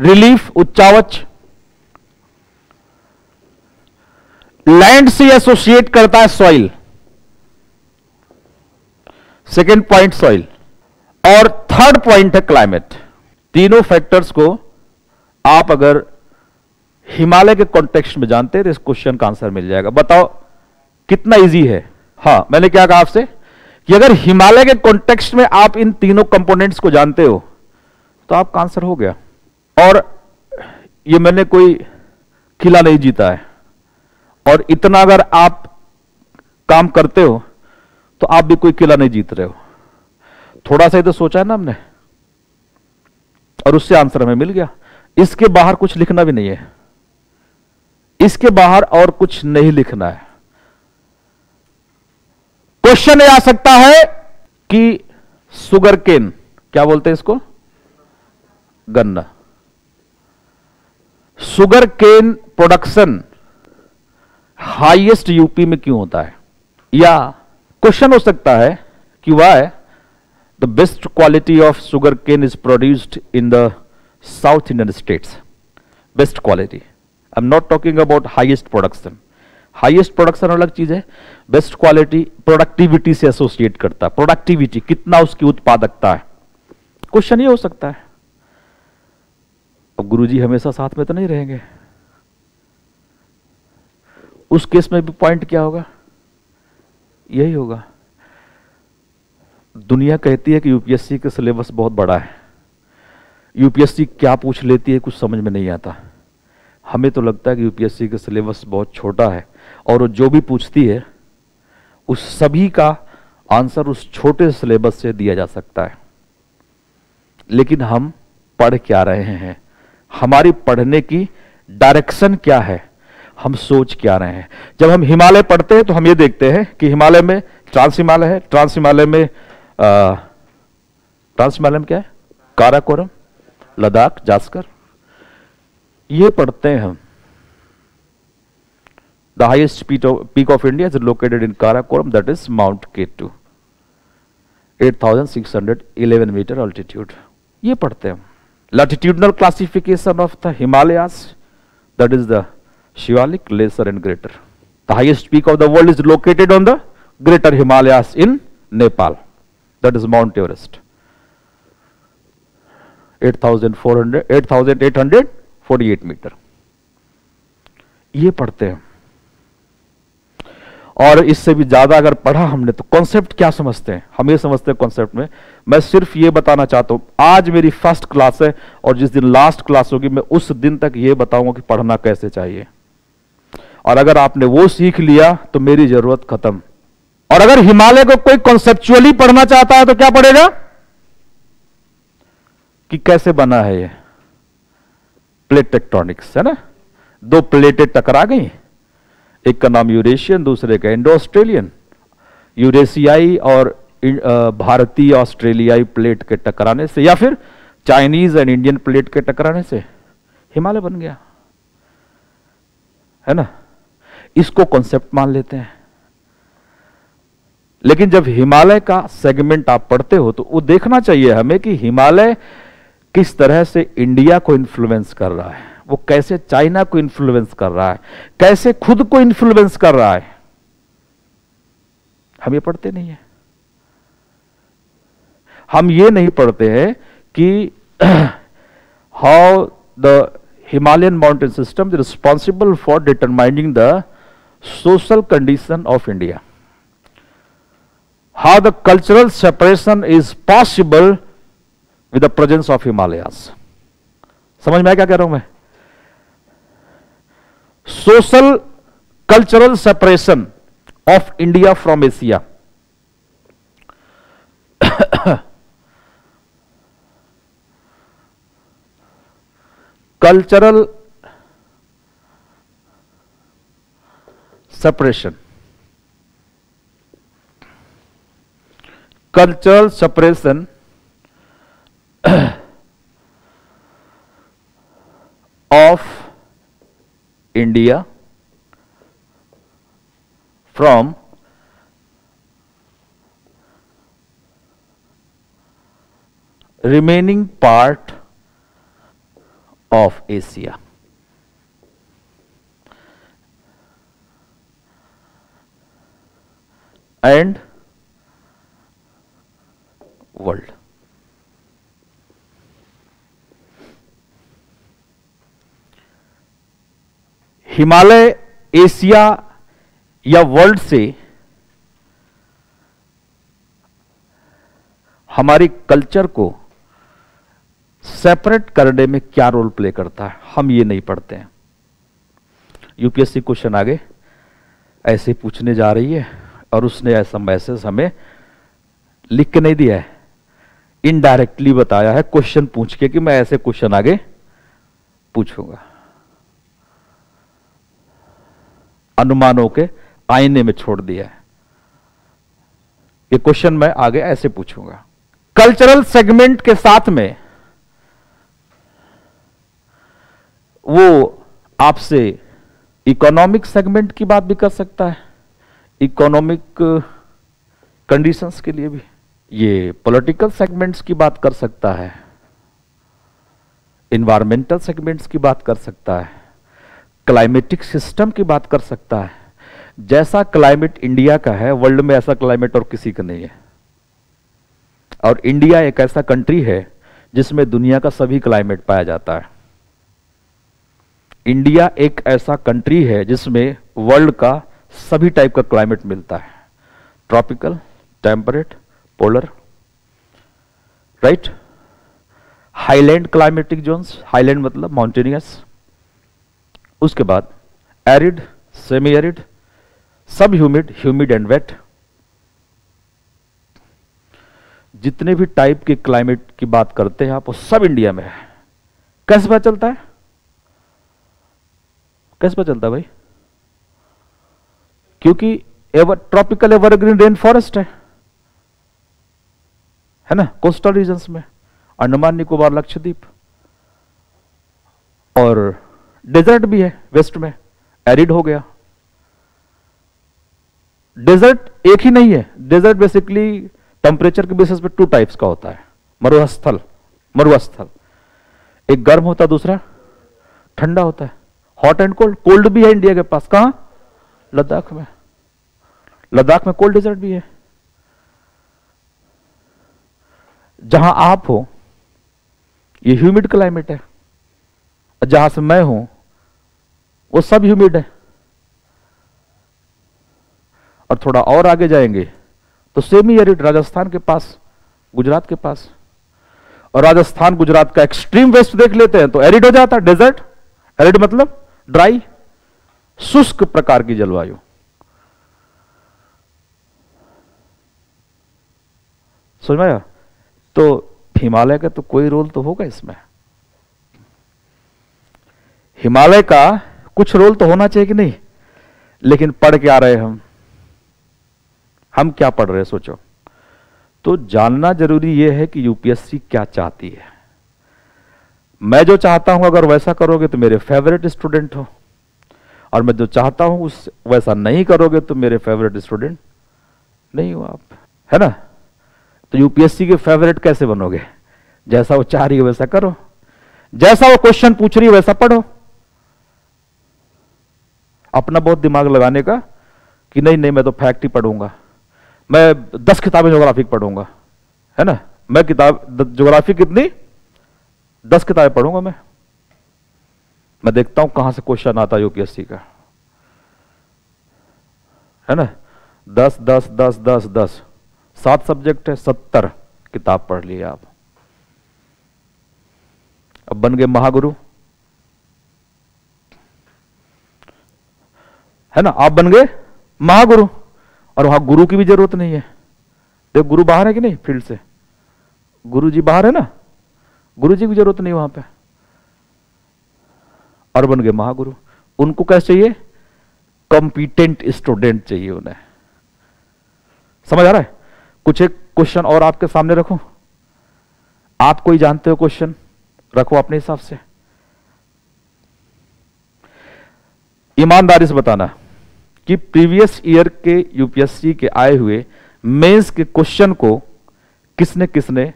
Relief उच्चावच land से associate करता है सॉइल, सेकेंड पॉइंट सॉइल, और थर्ड पॉइंट है क्लाइमेट। तीनों फैक्टर्स को आप अगर हिमालय के कॉन्टेक्स्ट में जानते हैं तो इस क्वेश्चन का आंसर मिल जाएगा। बताओ कितना इजी है। हाँ, मैंने क्या कहा आपसे कि अगर हिमालय के कॉन्टेक्स्ट में आप इन तीनों कंपोनेंट्स को जानते हो तो आपका आंसर हो गया। और ये मैंने कोई किला नहीं जीता है, और इतना अगर आप काम करते हो तो आप भी कोई किला नहीं जीत रहे हो। थोड़ा सा ही तो सोचा है ना हमने, और उससे आंसर हमें मिल गया। इसके बाहर कुछ लिखना भी नहीं है, इसके बाहर और कुछ नहीं लिखना है। क्वेश्चन ये आ सकता है कि सुगर केन, क्या बोलते हैं इसको, गन्ना, sugar cane production highest UP में क्यों होता है? या क्वेश्चन हो सकता है कि why the best quality of sugar cane is produced in the South Indian states. Best quality, I am not talking about highest production. Highest production अलग चीज है, बेस्ट क्वालिटी प्रोडक्टिविटी से एसोसिएट करता है। प्रोडक्टिविटी कितना, उसकी उत्पादकता है। क्वेश्चन ये हो सकता है। अब गुरुजी हमेशा साथ में तो नहीं रहेंगे, उस केस में भी पॉइंट क्या होगा? यही होगा। दुनिया कहती है कि यूपीएससी का सिलेबस बहुत बड़ा है, यूपीएससी क्या पूछ लेती है कुछ समझ में नहीं आता। हमें तो लगता है कि यूपीएससी का सिलेबस बहुत छोटा है, और वो जो भी पूछती है उस सभी का आंसर उस छोटे सिलेबस से दिया जा सकता है। लेकिन हम पढ़ क्या रहे हैं, हमारी पढ़ने की डायरेक्शन क्या है, हम सोच क्या रहे हैं। जब हम हिमालय पढ़ते हैं तो हम ये देखते हैं कि हिमालय में ट्रांस हिमालय है, ट्रांस हिमालय में क्या है, काराकोरम, लद्दाख, जास्कर, ये पढ़ते हैं हम। The highest peak of India is located in Karakoram, that is Mount K2, 8,611 metre altitude, ये पढ़ते हैं। Latitudinal classification of the Himalayas, that is the Shivalik, lesser and greater. The highest peak of the world is located on the greater Himalayas in Nepal, that is Mount Everest, 8,848 metre, ये पढ़ते हैं। और इससे भी ज्यादा अगर पढ़ा हमने तो कॉन्सेप्ट क्या समझते हैं, हम ये समझते हैं कॉन्सेप्ट में। मैं सिर्फ ये बताना चाहता हूं, आज मेरी फर्स्ट क्लास है, और जिस दिन लास्ट क्लास होगी मैं उस दिन तक ये बताऊंगा कि पढ़ना कैसे चाहिए। और अगर आपने वो सीख लिया तो मेरी जरूरत खत्म। और अगर हिमालय को कोई कॉन्सेप्चुअली पढ़ना चाहता है तो क्या पढ़ेगा, कि कैसे बना है ये, प्लेट टेक्टोनिक्स है ना, दो प्लेटें टकरा गई, एक का नाम यूरेशियन, दूसरे का इंडो ऑस्ट्रेलियन। यूरेशियाई और भारतीय ऑस्ट्रेलियाई प्लेट के टकराने से, या फिर चाइनीज एंड इंडियन प्लेट के टकराने से हिमालय बन गया है ना। इसको कॉन्सेप्ट मान लेते हैं, लेकिन जब हिमालय का सेगमेंट आप पढ़ते हो तो वो देखना चाहिए हमें कि हिमालय किस तरह से इंडिया को इन्फ्लुएंस कर रहा है, वो कैसे चाइना को इन्फ्लुएंस कर रहा है, कैसे खुद को इन्फ्लुएंस कर रहा है। हम ये पढ़ते नहीं है। हम ये नहीं पढ़ते हैं कि how the Himalayan mountain system is responsible for determining the social condition of India, how the cultural separation is possible with the presence of Himalayas. समझ में आया क्या कह रहा हूं मैं? Social cultural separation of India from Asia. Cultural separation, cultural separation of India from remaining part of Asia. And world. Himalaya Asia या world से हमारी कल्चर को सेपरेट करने में क्या रोल प्ले करता है, हम ये नहीं पढ़ते हैं। यूपीएससी क्वेश्चन आगे ऐसे पूछने जा रही है और उसने ऐसा मैसेज हमें लिख के नहीं दिया है, इनडायरेक्टली बताया है क्वेश्चन पूछ के कि मैं ऐसे क्वेश्चन आगे पूछूंगा, अनुमानों के आईने में छोड़ दिया है कि क्वेश्चन मैं आगे ऐसे पूछूंगा। कल्चरल सेगमेंट के साथ में वो आपसे इकोनॉमिक सेगमेंट की बात भी कर सकता है, इकोनॉमिक कंडीशंस के लिए भी, ये पॉलिटिकल सेगमेंट्स की बात कर सकता है, इन्वायरमेंटल सेगमेंट्स की बात कर सकता है, क्लाइमेटिक सिस्टम की बात कर सकता है। जैसा क्लाइमेट इंडिया का है, वर्ल्ड में ऐसा क्लाइमेट और किसी का नहीं है, और इंडिया एक ऐसा कंट्री है जिसमें दुनिया का सभी क्लाइमेट पाया जाता है। इंडिया एक ऐसा कंट्री है जिसमें वर्ल्ड का सभी टाइप का क्लाइमेट मिलता है, tropical, temperate, polar, right, highland climatic zones, highland मतलब माउंटेनियस, उसके बाद arid, semi arid, sub humid, humid and wet, जितने भी टाइप के क्लाइमेट की बात करते हैं आप, वो सब इंडिया में है। कैसे पता चलता है, कैसे पता चलता है भाई? क्योंकि ट्रॉपिकल एवरग्रीन रेन फॉरेस्ट है ना कोस्टल रीजन्स में, अंडमान निकोबार लक्षद्वीप, और डेजर्ट भी है वेस्ट में, एरिड हो गया। डेजर्ट एक ही नहीं है, डेजर्ट बेसिकली टेम्परेचर के बेसिस पे टू टाइप्स का होता है, मरुस्थल, मरुस्थल एक गर्म होता है, दूसरा ठंडा होता है, हॉट एंड कोल्ड। कोल्ड भी है इंडिया के पास, कहाँ? लद्दाख में, लद्दाख में कोल्ड डेजर्ट भी है। जहां आप हो ये ह्यूमिड क्लाइमेट है, और जहां से मैं हूं वो सब ह्यूमिड है, और थोड़ा और आगे जाएंगे तो सेमी एरिड राजस्थान के पास, गुजरात के पास, और राजस्थान गुजरात का एक्सट्रीम वेस्ट देख लेते हैं तो एरिड हो जाता है, डेजर्ट, एरिड मतलब ड्राई, शुष्क प्रकार की जलवायु। समझ में आया? तो हिमालय का तो कोई रोल तो होगा इसमें, हिमालय का कुछ रोल तो होना चाहिए कि नहीं? लेकिन पढ़ के आ रहे हैं हम क्या पढ़ रहे हैं सोचो। तो जानना जरूरी यह है कि यूपीएससी क्या चाहती है। मैं जो चाहता हूं अगर वैसा करोगे तो मेरे फेवरेट स्टूडेंट हो, और मैं जो चाहता हूं उस वैसा नहीं करोगे तो मेरे फेवरेट स्टूडेंट नहीं हो आप, है ना? तो यूपीएससी के फेवरेट कैसे बनोगे? जैसा वो चाह रही है वैसा करो, जैसा वो क्वेश्चन पूछ रही है वैसा पढ़ो। अपना बहुत दिमाग लगाने का कि नहीं नहीं मैं तो फैक्ट ही पढ़ूंगा, मैं 10 किताबें ज्योग्राफिक पढ़ूंगा, है ना? मैं किताब ज्योग्राफी कितनी 10 किताबें पढ़ूंगा, मैं देखता हूं कहां से क्वेश्चन आता है यूपीएससी का, है ना? 10 10 10 10 10, 7 सब्जेक्ट है, 70 किताब पढ़ लिए आप, अब बन गए महागुरु, है ना? आप बन गए महागुरु, और वहां गुरु की भी जरूरत नहीं है। देखो गुरु बाहर है कि नहीं, फील्ड से गुरु जी बाहर है ना, गुरु जी की जरूरत नहीं वहां पे, और बन गए महागुरु। उनको कैसे चाहिए? कॉम्पिटेंट स्टूडेंट चाहिए उन्हें। समझ आ रहा है? कुछ एक क्वेश्चन और आपके सामने रखो, आप कोई जानते हो क्वेश्चन रखो अपने हिसाब से, ईमानदारी से बताना कि प्रीवियस ईयर के यूपीएससी के आए हुए मेंस के क्वेश्चन को किसने किसने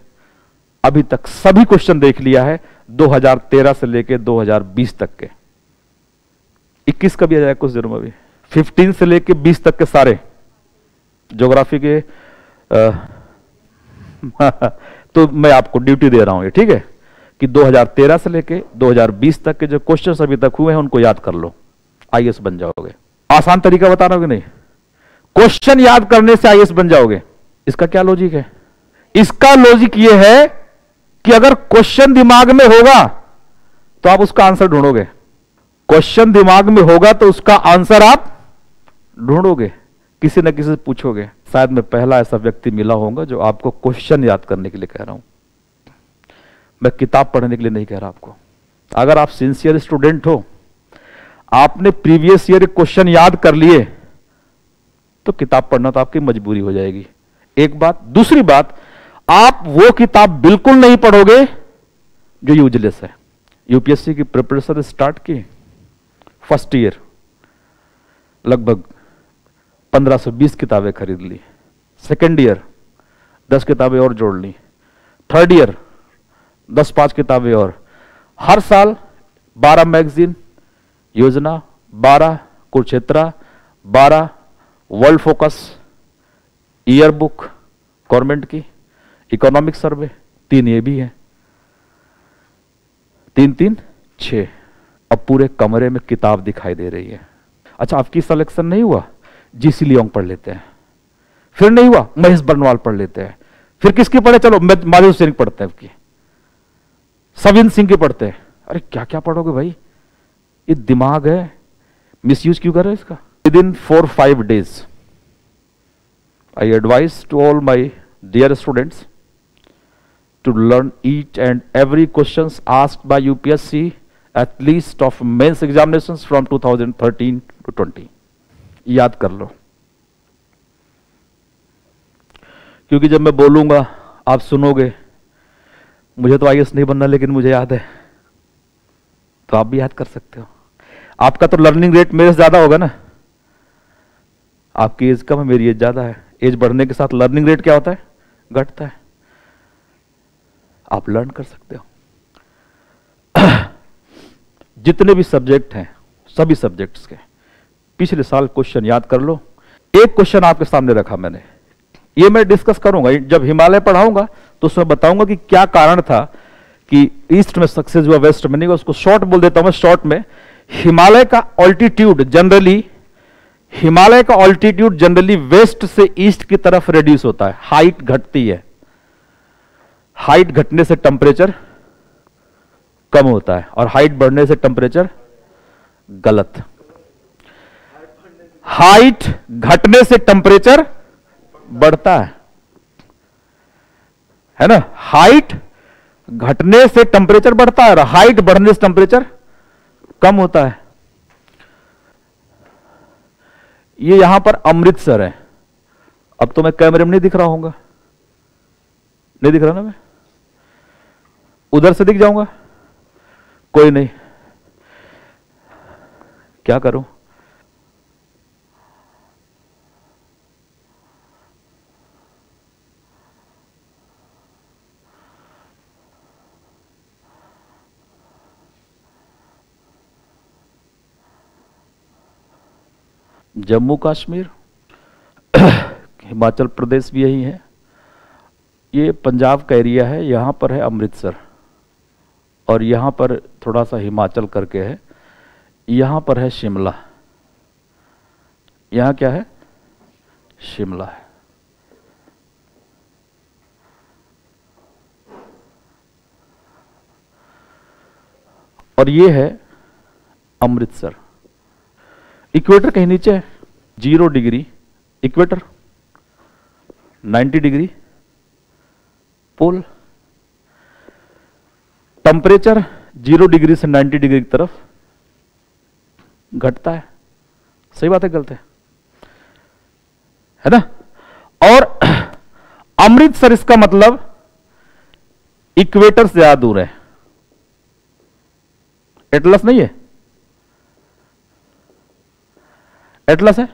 अभी तक सभी क्वेश्चन देख लिया है 2013 से लेकर 2020 तक के 21 का भी आ जाएगा कुछ देर में भी, 15 से लेकर 20 तक के सारे ज्योग्राफी के तो मैं आपको ड्यूटी दे रहा हूं ये, ठीक है, कि 2013 से लेके 2020 तक के जो क्वेश्चन अभी तक हुए हैं उनको याद कर लो, आईएएस बन जाओगे। आसान तरीका बता रहा हूं कि नहीं, क्वेश्चन याद करने से आईएएस बन जाओगे, इसका क्या लॉजिक है? इसका लॉजिक यह है कि अगर क्वेश्चन दिमाग में होगा तो आप उसका आंसर ढूंढोगे, क्वेश्चन दिमाग में होगा तो उसका आंसर आप ढूंढोगे, किसी न किसी से पूछोगे। शायद मैं पहला ऐसा व्यक्ति मिला होगा जो आपको क्वेश्चन याद करने के लिए कह रहा हूं, मैं किताब पढ़ने के लिए नहीं कह रहा आपको। अगर आप सिंसियर स्टूडेंट हो, आपने प्रीवियस ईयर क्वेश्चन याद कर लिए तो किताब पढ़ना तो आपकी मजबूरी हो जाएगी, एक बात। दूसरी बात, आप वो किताब बिल्कुल नहीं पढ़ोगे जो यूजलेस है। यूपीएससी की प्रिपरेशन स्टार्ट की फर्स्ट ईयर लगभग 15 से 20 किताबें खरीद ली, सेकेंड ईयर 10 किताबें और जोड़ ली, थर्ड ईयर 10-5 किताबें और, हर साल 12 magazine, Yojana 12, Kurukshetra 12, world focus, year book government की, इकोनॉमिक सर्वे 3, ये भी है 3-3-6। अब पूरे कमरे में किताब दिखाई दे रही है। अच्छा, आपकी सिलेक्शन नहीं हुआ, जीसी लियोंग पढ़ लेते हैं, फिर नहीं हुआ महेश बर्नवाल पढ़ लेते हैं, फिर किसकी पढ़े, चलो माधव सिंह पढ़ते हैं, आपकी सविन सिंह के पढ़ते हैं। अरे क्या क्या पढ़ोगे भाई, ये दिमाग है, मिसयूज क्यों कर रहे हो इसका। Within 4-5 days I advise to all my dear students to learn each and every question asked by UPSC at least of mains examination from 2013 to 2020। याद कर लो, क्योंकि जब मैं बोलूंगा आप सुनोगे। मुझे तो आईएएस नहीं बनना, लेकिन मुझे याद है, तो आप भी याद कर सकते हो। आपका तो लर्निंग रेट मेरे से ज़्यादा होगा ना, आपकी एज कम है, मेरी एज ज़्यादा है। एज बढ़ने के साथ लर्निंग रेट क्या होता है, घटता है। आप लर्न कर सकते हो जितने भी सब्जेक्ट हैं, सभी सब्जेक्ट्स के पिछले साल क्वेश्चन याद कर लो। एक क्वेश्चन आपके सामने रखा मैंने, ये मैं डिस्कस करूंगा जब हिमालय पढ़ाऊंगा, तो उसमें बताऊंगा कि क्या कारण था कि ईस्ट में सक्सेस हुआ, वेस्ट में नहीं हुआ। उसको शॉर्ट बोल देता हूं मैं, शॉर्ट में हिमालय का ऑल्टीट्यूड जनरली, हिमालय का ऑल्टीट्यूड जनरली वेस्ट से ईस्ट की तरफ रिड्यूस होता है, हाइट घटती है। हाइट घटने से टेम्परेचर कम होता है, और हाइट बढ़ने से टेम्परेचर गलत, हाइट घटने से टेम्परेचर बढ़ता है ना। हाइट घटने से टेम्परेचर बढ़ता है और हाइट बढ़ने से टेम्परेचर कम होता है। ये यहां पर अमृतसर है, अब तो मैं कैमरे में नहीं दिख रहा होऊंगा, नहीं दिख रहा ना, मैं उधर से दिख जाऊंगा, कोई नहीं, क्या करूं। जम्मू कश्मीर, हिमाचल प्रदेश भी यही है, ये पंजाब का एरिया है, यहाँ पर है अमृतसर, और यहाँ पर थोड़ा सा हिमाचल करके है, यहाँ पर है शिमला, यहाँ क्या है, शिमला है। और ये है अमृतसर, इक्वेटर कहीं नीचे है, 0 degree equator, 90 degree pole, temperature 0 degree से 90 डिग्री की तरफ घटता है। सही बात है, गलत है ना। और अमृतसर, इसका मतलब इक्वेटर से ज्यादा दूर है, एटलस नहीं है, एटलस है,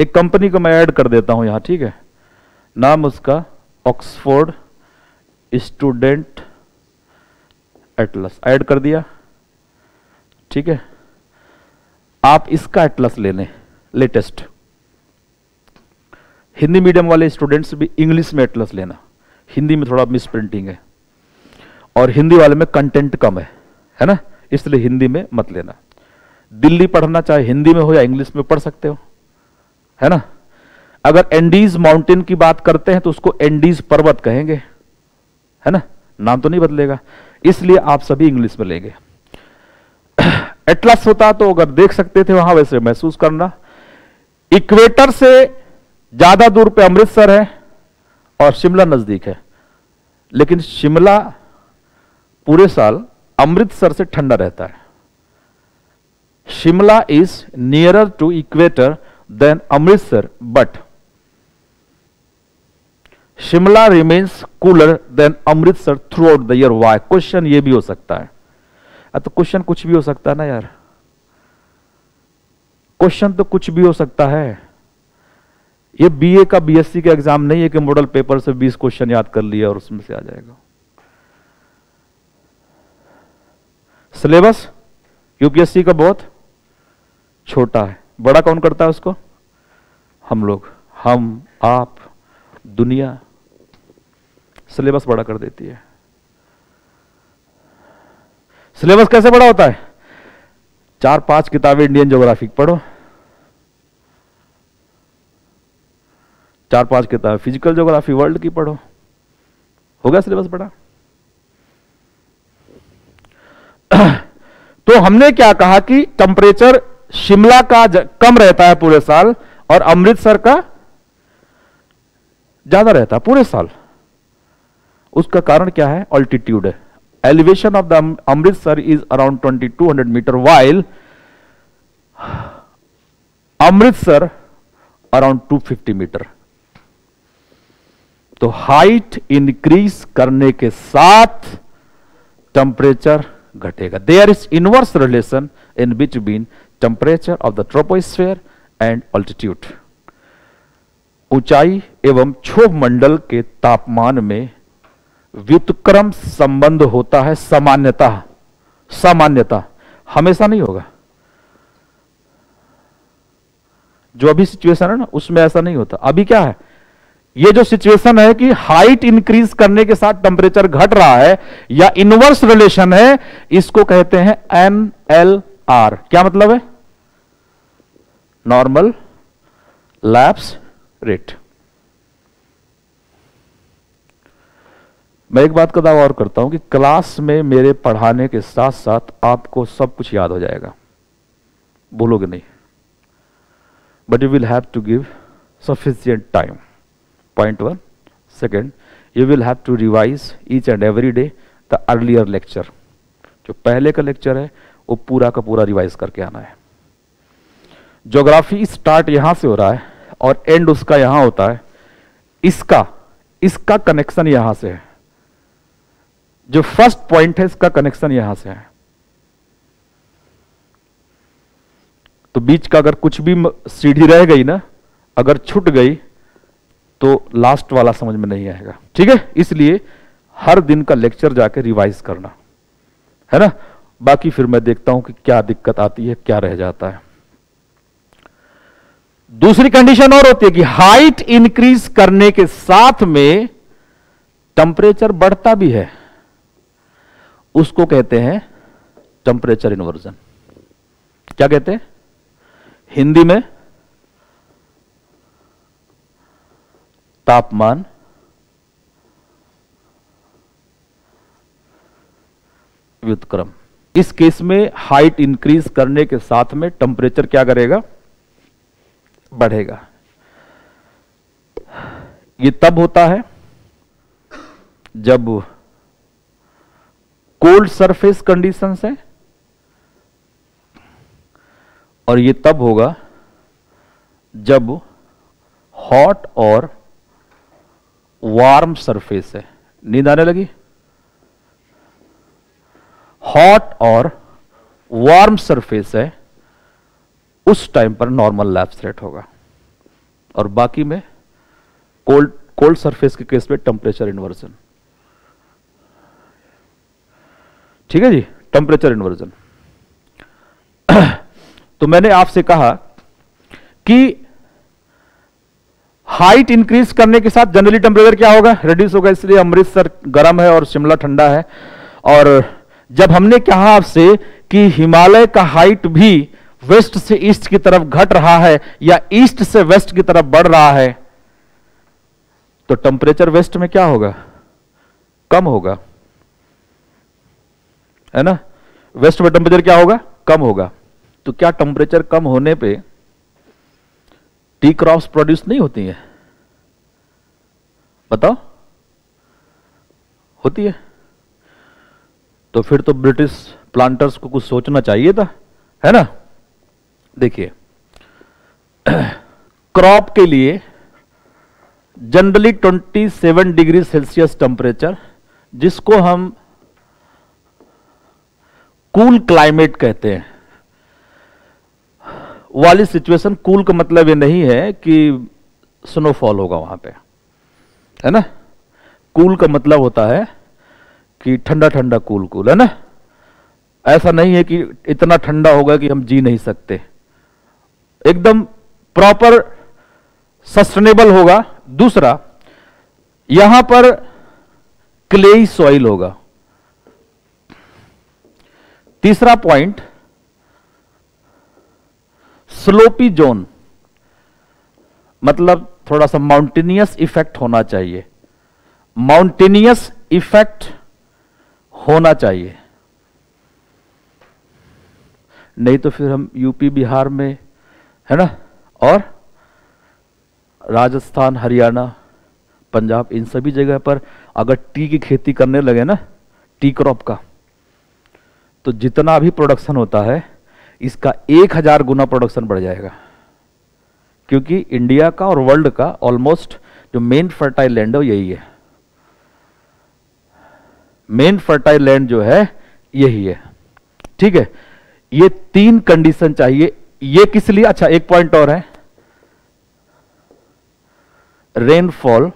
एक कंपनी को मैं ऐड कर देता हूं यहां, ठीक है, नाम उसका ऑक्सफोर्ड स्टूडेंट एटलस ऐड कर दिया, ठीक है। आप इसका एटलस ले लें लेटेस्ट। हिंदी मीडियम वाले स्टूडेंट्स भी इंग्लिश में एटलस लेना, हिंदी में थोड़ा मिस प्रिंटिंग है और हिंदी वाले में कंटेंट कम है ना, इसलिए हिंदी में मत लेना। दिल्ली पढ़ना चाहे हिंदी में हो या इंग्लिश में पढ़ सकते हो, है ना। अगर एंडीज माउंटेन की बात करते हैं तो उसको एंडीज पर्वत कहेंगे, है ना, नाम तो नहीं बदलेगा, इसलिए आप सभी इंग्लिश में लेंगे। एटलस होता तो अगर देख सकते थे वहां, वैसे महसूस करना। इक्वेटर से ज्यादा दूर पे अमृतसर है और शिमला नजदीक है, लेकिन शिमला पूरे साल अमृतसर से ठंडा रहता है। Shimla is nearer to equator than Amritsar, but Shimla remains cooler than Amritsar throughout the year. Why? Question ये भी हो सकता है। तो क्वेश्चन कुछ भी हो सकता है ना यार, क्वेश्चन तो कुछ भी हो सकता है। ये बीए का बीएससी का एग्जाम नहीं है कि मॉडल पेपर से 20 क्वेश्चन याद कर लिया और उसमें से आ जाएगा। सिलेबस यूपीएससी का बहुत छोटा है, बड़ा कौन करता है उसको? हम लोग, हम, आप, दुनिया सिलेबस बड़ा कर देती है। सिलेबस कैसे बड़ा होता है? 4-5 किताबें इंडियन ज्योग्राफी पढ़ो, 4-5 किताबें फिजिकल ज्योग्राफी वर्ल्ड की पढ़ो, हो गया सिलेबस बड़ा। तो हमने क्या कहा कि टेम्परेचर शिमला का कम रहता है पूरे साल और अमृतसर का ज्यादा रहता है पूरे साल। उसका कारण क्या है? ऑल्टीट्यूड है। Elevation of the Amritsar is around 2200 metre while Amritsar around 250 metre. तो हाइट इंक्रीज करने के साथ टेम्परेचर घटेगा। There is inverse relation in between temperature of the troposphere and altitude. ऊंचाई एवं क्षोभ मंडल के तापमान में व्युत्क्रम संबंध होता है सामान्यतः, सामान्यतः, हमेशा नहीं होगा। जो अभी सिचुएशन है ना उसमें ऐसा नहीं होता। अभी क्या है, ये जो सिचुएशन है कि हाइट इंक्रीज करने के साथ टेम्परेचर घट रहा है या इनवर्स रिलेशन है, इसको कहते हैं NLR। क्या मतलब है? Normal lapse rate. मैं एक बात का दावा और करता हूं कि क्लास में मेरे पढ़ाने के साथ साथ आपको सब कुछ याद हो जाएगा, भूलोगे नहीं, but you will have to give sufficient time. Point 1, second, you will have to revise each and every day the earlier lecture। जो पहले का लेक्चर है वो पूरा का पूरा रिवाइज करके आना है। ज्योग्राफी स्टार्ट यहां से हो रहा है और एंड उसका यहां होता है, इसका कनेक्शन यहां से है। जो फर्स्ट पॉइंट है इसका कनेक्शन यहां से है। तो बीच का अगर कुछ भी सीढ़ी रह गई ना, अगर छूट गई तो लास्ट वाला समझ में नहीं आएगा, ठीक है। इसलिए हर दिन का लेक्चर जाके रिवाइज करना, है ना। बाकी फिर मैं देखता हूं कि क्या दिक्कत आती है, क्या रह जाता है। दूसरी कंडीशन और होती है कि हाइट इंक्रीज करने के साथ में टेम्परेचर बढ़ता भी है, उसको कहते हैं टेम्परेचर इन्वर्जन। क्या कहते हैं हिंदी में? तापमान व्युत्क्रम। इस केस में हाइट इंक्रीज करने के साथ में टेम्परेचर क्या करेगा? बढ़ेगा। ये तब होता है जब कोल्ड सरफेस कंडीशंस है और ये तब होगा जब हॉट और वार्म सरफेस है। नींद आने लगी? हॉट और वार्म सरफेस है, उस टाइम पर नॉर्मल लैप्स रेट होगा और बाकी में कोल्ड सरफेस के केस में टेम्परेचर इन्वर्जन। ठीक है जी, टेम्परेचर इन्वर्जन। तो मैंने आपसे कहा कि हाइट इंक्रीज करने के साथ जनरली टेम्परेचर क्या होगा, रिड्यूस होगा, इसलिए अमृतसर गर्म है और शिमला ठंडा है। और जब हमने कहा आपसे कि हिमालय का हाइट भी वेस्ट से ईस्ट की तरफ घट रहा है या ईस्ट से वेस्ट की तरफ बढ़ रहा है, तो टेम्परेचर वेस्ट में क्या होगा, कम होगा, है ना। वेस्ट में टेम्परेचर क्या होगा, कम होगा। तो क्या टेम्परेचर कम होने पे टी क्रॉप्स प्रोड्यूस नहीं होती है, बताओ, होती है। तो फिर तो ब्रिटिश प्लांटर्स को कुछ सोचना चाहिए था, है ना। देखिए, क्रॉप के लिए जनरली 27 डिग्री सेल्सियस टेम्परेचर, जिसको हम कूल क्लाइमेट कहते हैं, वाली सिचुएशन। कूल का मतलब ये नहीं है कि स्नोफॉल होगा वहां पे, है ना। कूल का मतलब होता है कि ठंडा ठंडा कूल कूल, है ना। ऐसा नहीं है कि इतना ठंडा होगा कि हम जी नहीं सकते, एकदम प्रॉपर सस्टेनेबल होगा। दूसरा, यहां पर क्लेई सॉइल होगा। तीसरा पॉइंट, स्लोपी जोन, मतलब थोड़ा सा माउंटेनियस इफेक्ट होना चाहिए, माउंटेनियस इफेक्ट होना चाहिए, नहीं तो फिर हम यूपी बिहार में, है ना, और राजस्थान, हरियाणा, पंजाब, इन सभी जगह पर अगर टी की खेती करने लगे ना, टी क्रॉप का, तो जितना भी प्रोडक्शन होता है इसका 1000 गुना प्रोडक्शन बढ़ जाएगा, क्योंकि इंडिया का और वर्ल्ड का ऑलमोस्ट जो मेन फर्टाइल लैंड है यही है। मेन फर्टाइल लैंड जो है यही है, ठीक है। ये 3 कंडीशन चाहिए। ये किस लिए, अच्छा एक पॉइंट और है, रेनफॉल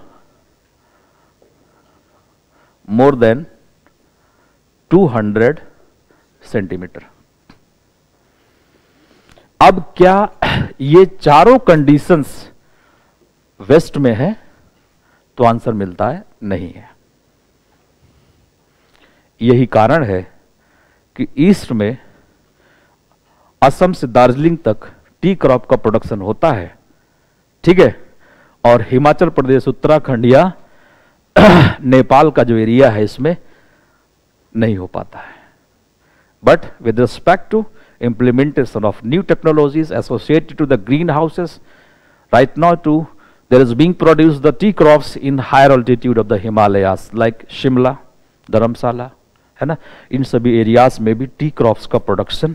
मोर देन 200 सेंटीमीटर। अब क्या ये चारों कंडीशंस वेस्ट में है, तो आंसर मिलता है नहीं है। यही कारण है कि ईस्ट में असम से दार्जिलिंग तक टी क्रॉप का प्रोडक्शन होता है, ठीक है। और हिमाचल प्रदेश, उत्तराखंड या नेपाल का जो एरिया है इसमें नहीं हो पाता है। But with respect to implementation of new technologies associated to the greenhouses, right now too there is being produced the tea crops in higher altitude of the Himalayas like Shimla, Dharamsala, है ना। इन सभी areas में भी tea crops का production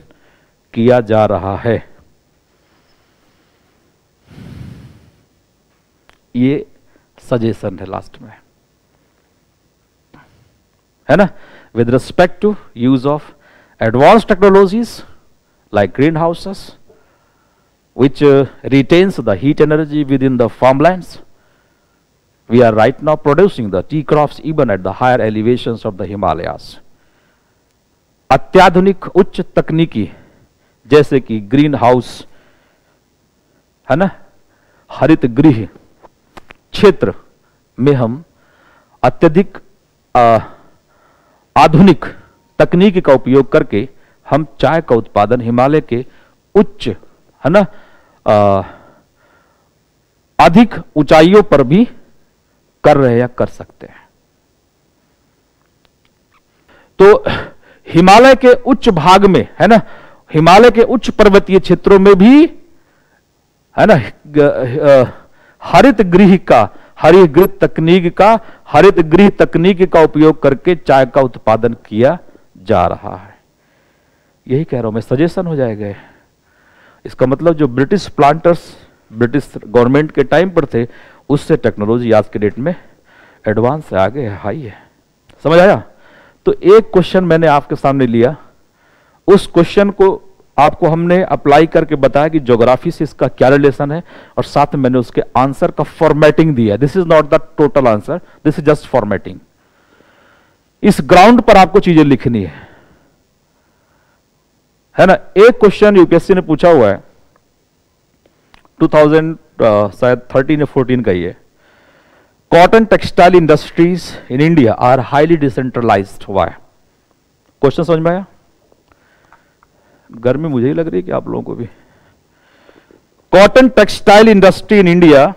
किया जा रहा है। ये suggestion है last में, है ना। With respect to use of advanced technologies like greenhouses, which retains the heat energy within the farmlands, we are right now producing the tea crops even at the higher elevations of the Himalayas. अत्याधुनिक उच्च तकनीकी जैसे कि green house, है ना, हरित गृह क्षेत्र में हम अत्यधिक आधुनिक तकनीक का उपयोग करके हम चाय का उत्पादन हिमालय के उच्च, है ना, अधिक ऊंचाइयों पर भी कर रहे या कर सकते हैं। तो हिमालय के उच्च भाग में, है ना, हिमालय के उच्च पर्वतीय क्षेत्रों में भी, है ना, हरित गृह का, हरित गृह तकनीक का उपयोग करके चाय का उत्पादन किया जा रहा है। यही कह रहा हूं मैं, सजेशन हो जाएगा। इसका मतलब जो ब्रिटिश प्लांटर्स ब्रिटिश गवर्नमेंट के टाइम पर थे, उससे टेक्नोलॉजी आज के डेट में एडवांस है, आगे है, हाई है। समझ आया। तो एक क्वेश्चन मैंने आपके सामने लिया, उस क्वेश्चन को आपको हमने अप्लाई करके बताया कि ज्योग्राफी से इसका क्या रिलेशन है, और साथ में मैंने उसके आंसर का फॉर्मेटिंग दिया। This is not the total answer, this is just formatting. इस ग्राउंड पर आपको चीजें लिखनी है। है ना, एक क्वेश्चन यूपीएससी ने पूछा हुआ है 2013 या 14 का ये, cotton textile industries in India are highly decentralised हुआ है। क्वेश्चन समझ में आया? गर्मी मुझे ही लग रही है कि आप लोगों को भी। Cotton textile industry in India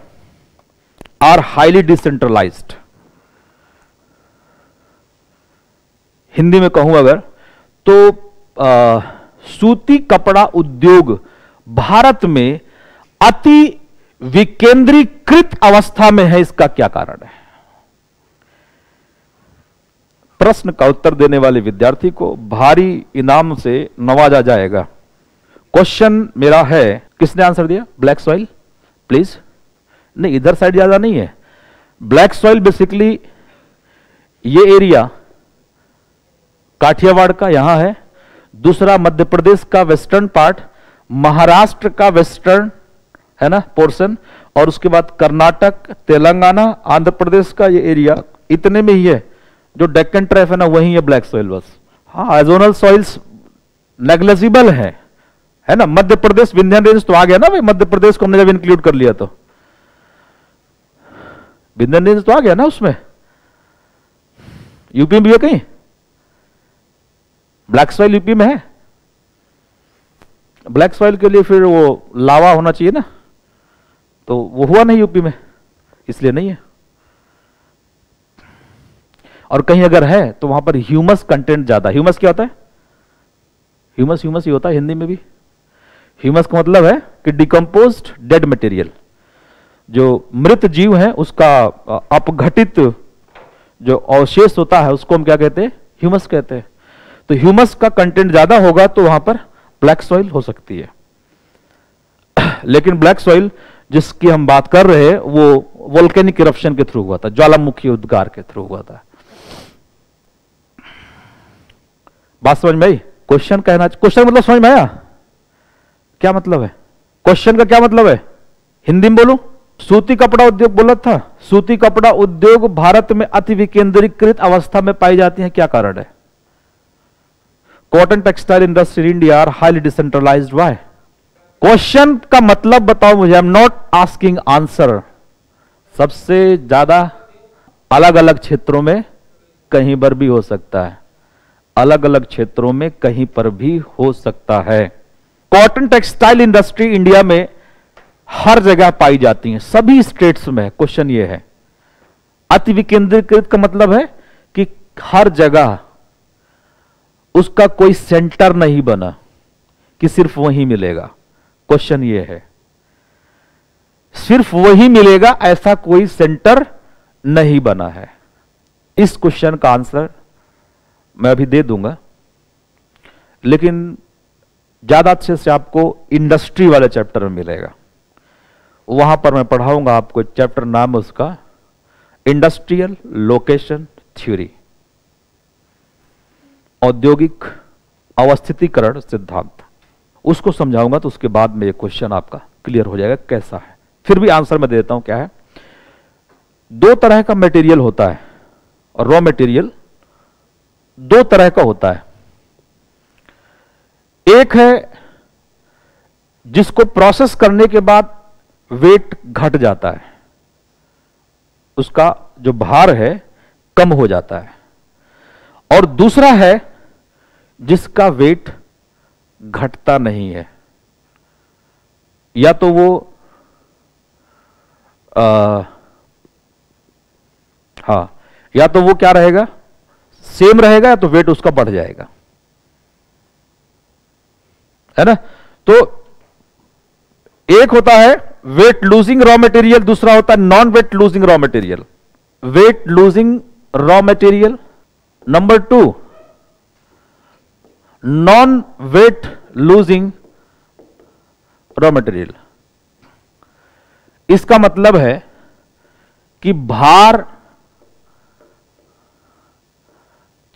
are highly decentralised, Hindi में कहूं अगर तो सूती कपड़ा उद्योग भारत में अति विकेंद्रीकृत अवस्था में है, इसका क्या कारण है? प्रश्न का उत्तर देने वाले विद्यार्थी को भारी इनाम से नवाजा जाएगा। क्वेश्चन मेरा है, किसने आंसर दिया? ब्लैक सॉइल प्लीज, नहीं इधर साइड ज्यादा नहीं है। ब्लैक सॉइल बेसिकली ये एरिया काठियावाड़ का यहां है, दूसरा मध्य प्रदेश का वेस्टर्न पार्ट, महाराष्ट्र का वेस्टर्न है ना पोर्शन, और उसके बाद कर्नाटक, तेलंगाना, आंध्र प्रदेश का ये एरिया इतने में ही है। जो डेक्कन ट्रैफ है ना वही है ब्लैक सॉइल बस। हाँ एजोनल सॉइल्स नेग्लेजिबल है ना। मध्य प्रदेश विंध्याचल रेंज तो आ गया ना भाई, मध्य प्रदेश को हमने जब इंक्लूड कर लिया तो विंध्याचल रेंज तो आ गया ना उसमें। यूपी में भी है कहीं ब्लैक सॉइल? यूपी में है? ब्लैक सॉइल के लिए फिर वो लावा होना चाहिए ना, तो वो हुआ नहीं यूपी में, इसलिए नहीं है। और कहीं अगर है तो वहां पर ह्यूमस कंटेंट ज्यादा। ह्यूमस क्या होता है? ह्यूमस ह्यूमस ही होता है हिंदी में भी। ह्यूमस का मतलब है कि डिकम्पोज्ड डेड मटेरियल, जो मृत जीव है उसका अपघटित जो अवशेष होता है उसको हम क्या कहते हैं? ह्यूमस कहते हैं। तो ह्यूमस का कंटेंट ज्यादा होगा तो वहां पर ब्लैक सॉइल हो सकती है। लेकिन ब्लैक सॉइल जिसकी हम बात कर रहे हैं वो वोल्केनिक इरप्शन के थ्रू हुआ था, ज्वालामुखी उद्गार के थ्रू हुआ था। बात समझ में आई? क्वेश्चन कहना, क्वेश्चन मतलब समझ में आया क्या मतलब है? क्वेश्चन का क्या मतलब है हिंदी में बोलूं? सूती कपड़ा उद्योग बोला था, सूती कपड़ा उद्योग भारत में अति विकेंद्रीकृत अवस्था में पाई जाती है, क्या कारण है? Cotton textile industry in India are highly decentralised, why? Question का मतलब बताओ मुझे। I am not asking answer. सबसे ज्यादा अलग अलग क्षेत्रों में कहीं पर भी हो सकता है, अलग अलग क्षेत्रों में कहीं पर भी हो सकता है। कॉटन टेक्सटाइल इंडस्ट्री इंडिया में हर जगह पाई जाती है, सभी स्टेट्स में। क्वेश्चन ये है, अति विकेंद्रीकृत का मतलब है कि हर जगह उसका कोई सेंटर नहीं बना कि सिर्फ वही मिलेगा। क्वेश्चन ये है, सिर्फ वही मिलेगा ऐसा कोई सेंटर नहीं बना है। इस क्वेश्चन का आंसर मैं अभी दे दूंगा, लेकिन ज्यादा अच्छे से आपको इंडस्ट्री वाले चैप्टर में मिलेगा। वहां पर मैं पढ़ाऊंगा आपको, चैप्टर नाम उसका इंडस्ट्रियल लोकेशन थ्योरी, औद्योगिक अवस्थितीकरण सिद्धांत। उसको समझाऊंगा तो उसके बाद में ये क्वेश्चन आपका क्लियर हो जाएगा कैसा है। फिर भी आंसर मैं दे देता हूं क्या है। दो तरह का मटेरियल होता है, और रॉ मटेरियल दो तरह का होता है। एक है जिसको प्रोसेस करने के बाद वेट घट जाता है, उसका जो भार है कम हो जाता है, और दूसरा है जिसका वेट घटता नहीं है। या तो वो क्या रहेगा, सेम रहेगा, या तो वेट उसका बढ़ जाएगा, है ना। तो एक होता है वेट लूजिंग रॉ मटेरियल, दूसरा होता है non weight losing raw material. Weight losing raw material number two, non weight losing raw material. इसका मतलब है कि भार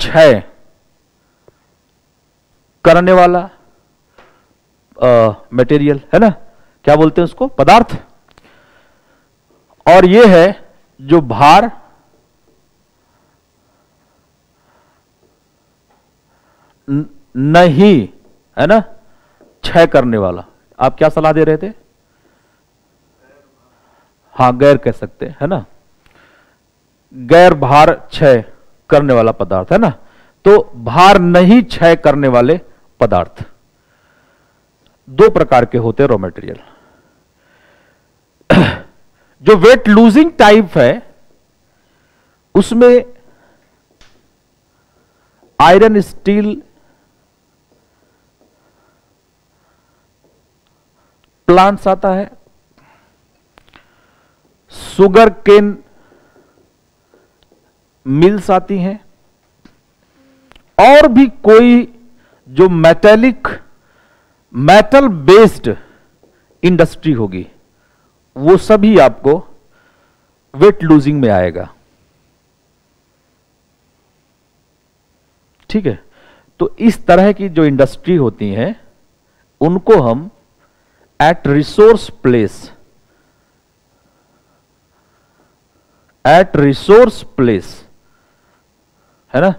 6 करने वाला मटेरियल, है ना, क्या बोलते हैं उसको, पदार्थ, और यह है जो भार 9 है ना, क्षय करने वाला। आप क्या सलाह दे रहे थे? हाँ, गैर कह सकते हैं ना, गैर भार क्षय करने वाला पदार्थ, है ना। तो भार नहीं क्षय करने वाले पदार्थ दो प्रकार के होते हैं रॉ मटेरियल। जो वेट लूजिंग टाइप है उसमें आयरन, स्टील, प्लांट्स आता है, सुगर केन मिल्स आती हैं, और भी कोई जो मेटेलिक मेटल बेस्ड इंडस्ट्री होगी, वो सभी आपको वेट लूजिंग में आएगा। ठीक है, तो इस तरह की जो इंडस्ट्री होती हैं उनको हम at resource place, at resource place, है ना,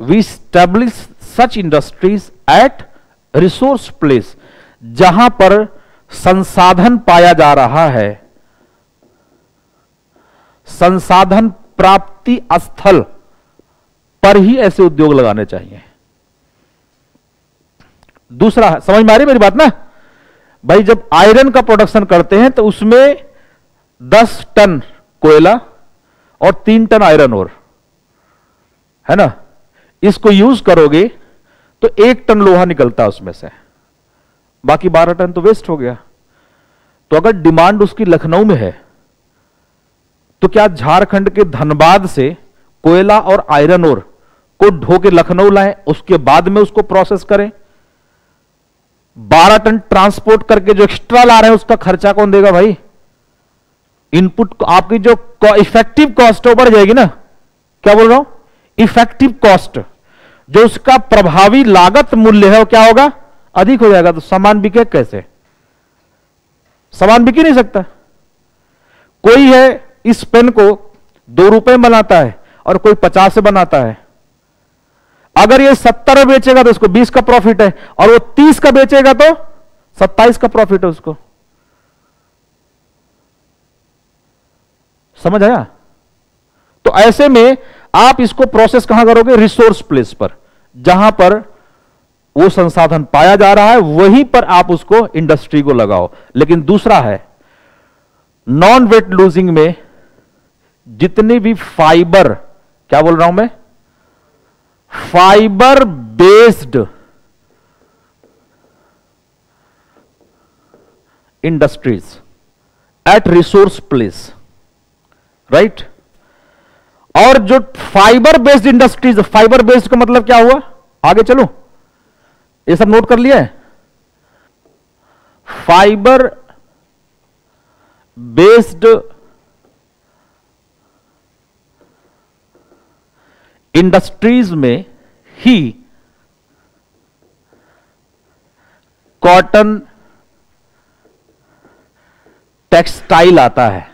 we establish such industries at resource place, जहां पर संसाधन पाया जा रहा है, संसाधन प्राप्ति स्थल पर ही ऐसे उद्योग लगाने चाहिए। दूसरा, समझ में आ रही मेरी बात ना भाई, जब आयरन का प्रोडक्शन करते हैं तो उसमें 10 टन कोयला और 3 टन आयरन ओर, है ना, इसको यूज करोगे तो 1 टन लोहा निकलता है उसमें से, बाकी 12 टन तो वेस्ट हो गया। तो अगर डिमांड उसकी लखनऊ में है तो क्या झारखंड के धनबाद से कोयला और आयरन ओर को ढो के लखनऊ लाएं, उसके बाद में उसको प्रोसेस करें? 12 टन ट्रांसपोर्ट करके जो एक्स्ट्रा ला रहे हैं उसका खर्चा कौन देगा भाई? इनपुट आपकी जो इफेक्टिव कॉस्ट बढ़ जाएगी ना। क्या बोल रहा हूं? इफेक्टिव कॉस्ट, जो उसका प्रभावी लागत मूल्य है वो क्या होगा? अधिक हो जाएगा। तो सामान बिके कैसे? सामान बिक ही नहीं सकता। कोई है इस पेन को 2 रुपए में बनाता है और कोई 50 से बनाता है। अगर ये 70 में बेचेगा तो उसको 20 का प्रॉफिट है, और वो 30 का बेचेगा तो 27 का प्रॉफिट है उसको। समझ आया? तो ऐसे में आप इसको प्रोसेस कहां करोगे? रिसोर्स प्लेस पर, जहां पर वो संसाधन पाया जा रहा है वहीं पर आप उसको इंडस्ट्री को लगाओ। लेकिन दूसरा है, नॉन वेट लूजिंग में जितनी भी फाइबर, क्या बोल रहा हूं मैं, fibre based industries at resource place, right. और जो fibre based industries, fibre based का मतलब क्या हुआ? आगे चलो, ये सब नोट कर लिया है। फाइबर बेस्ड इंडस्ट्रीज में ही कॉटन, टेक्सटाइल आता है।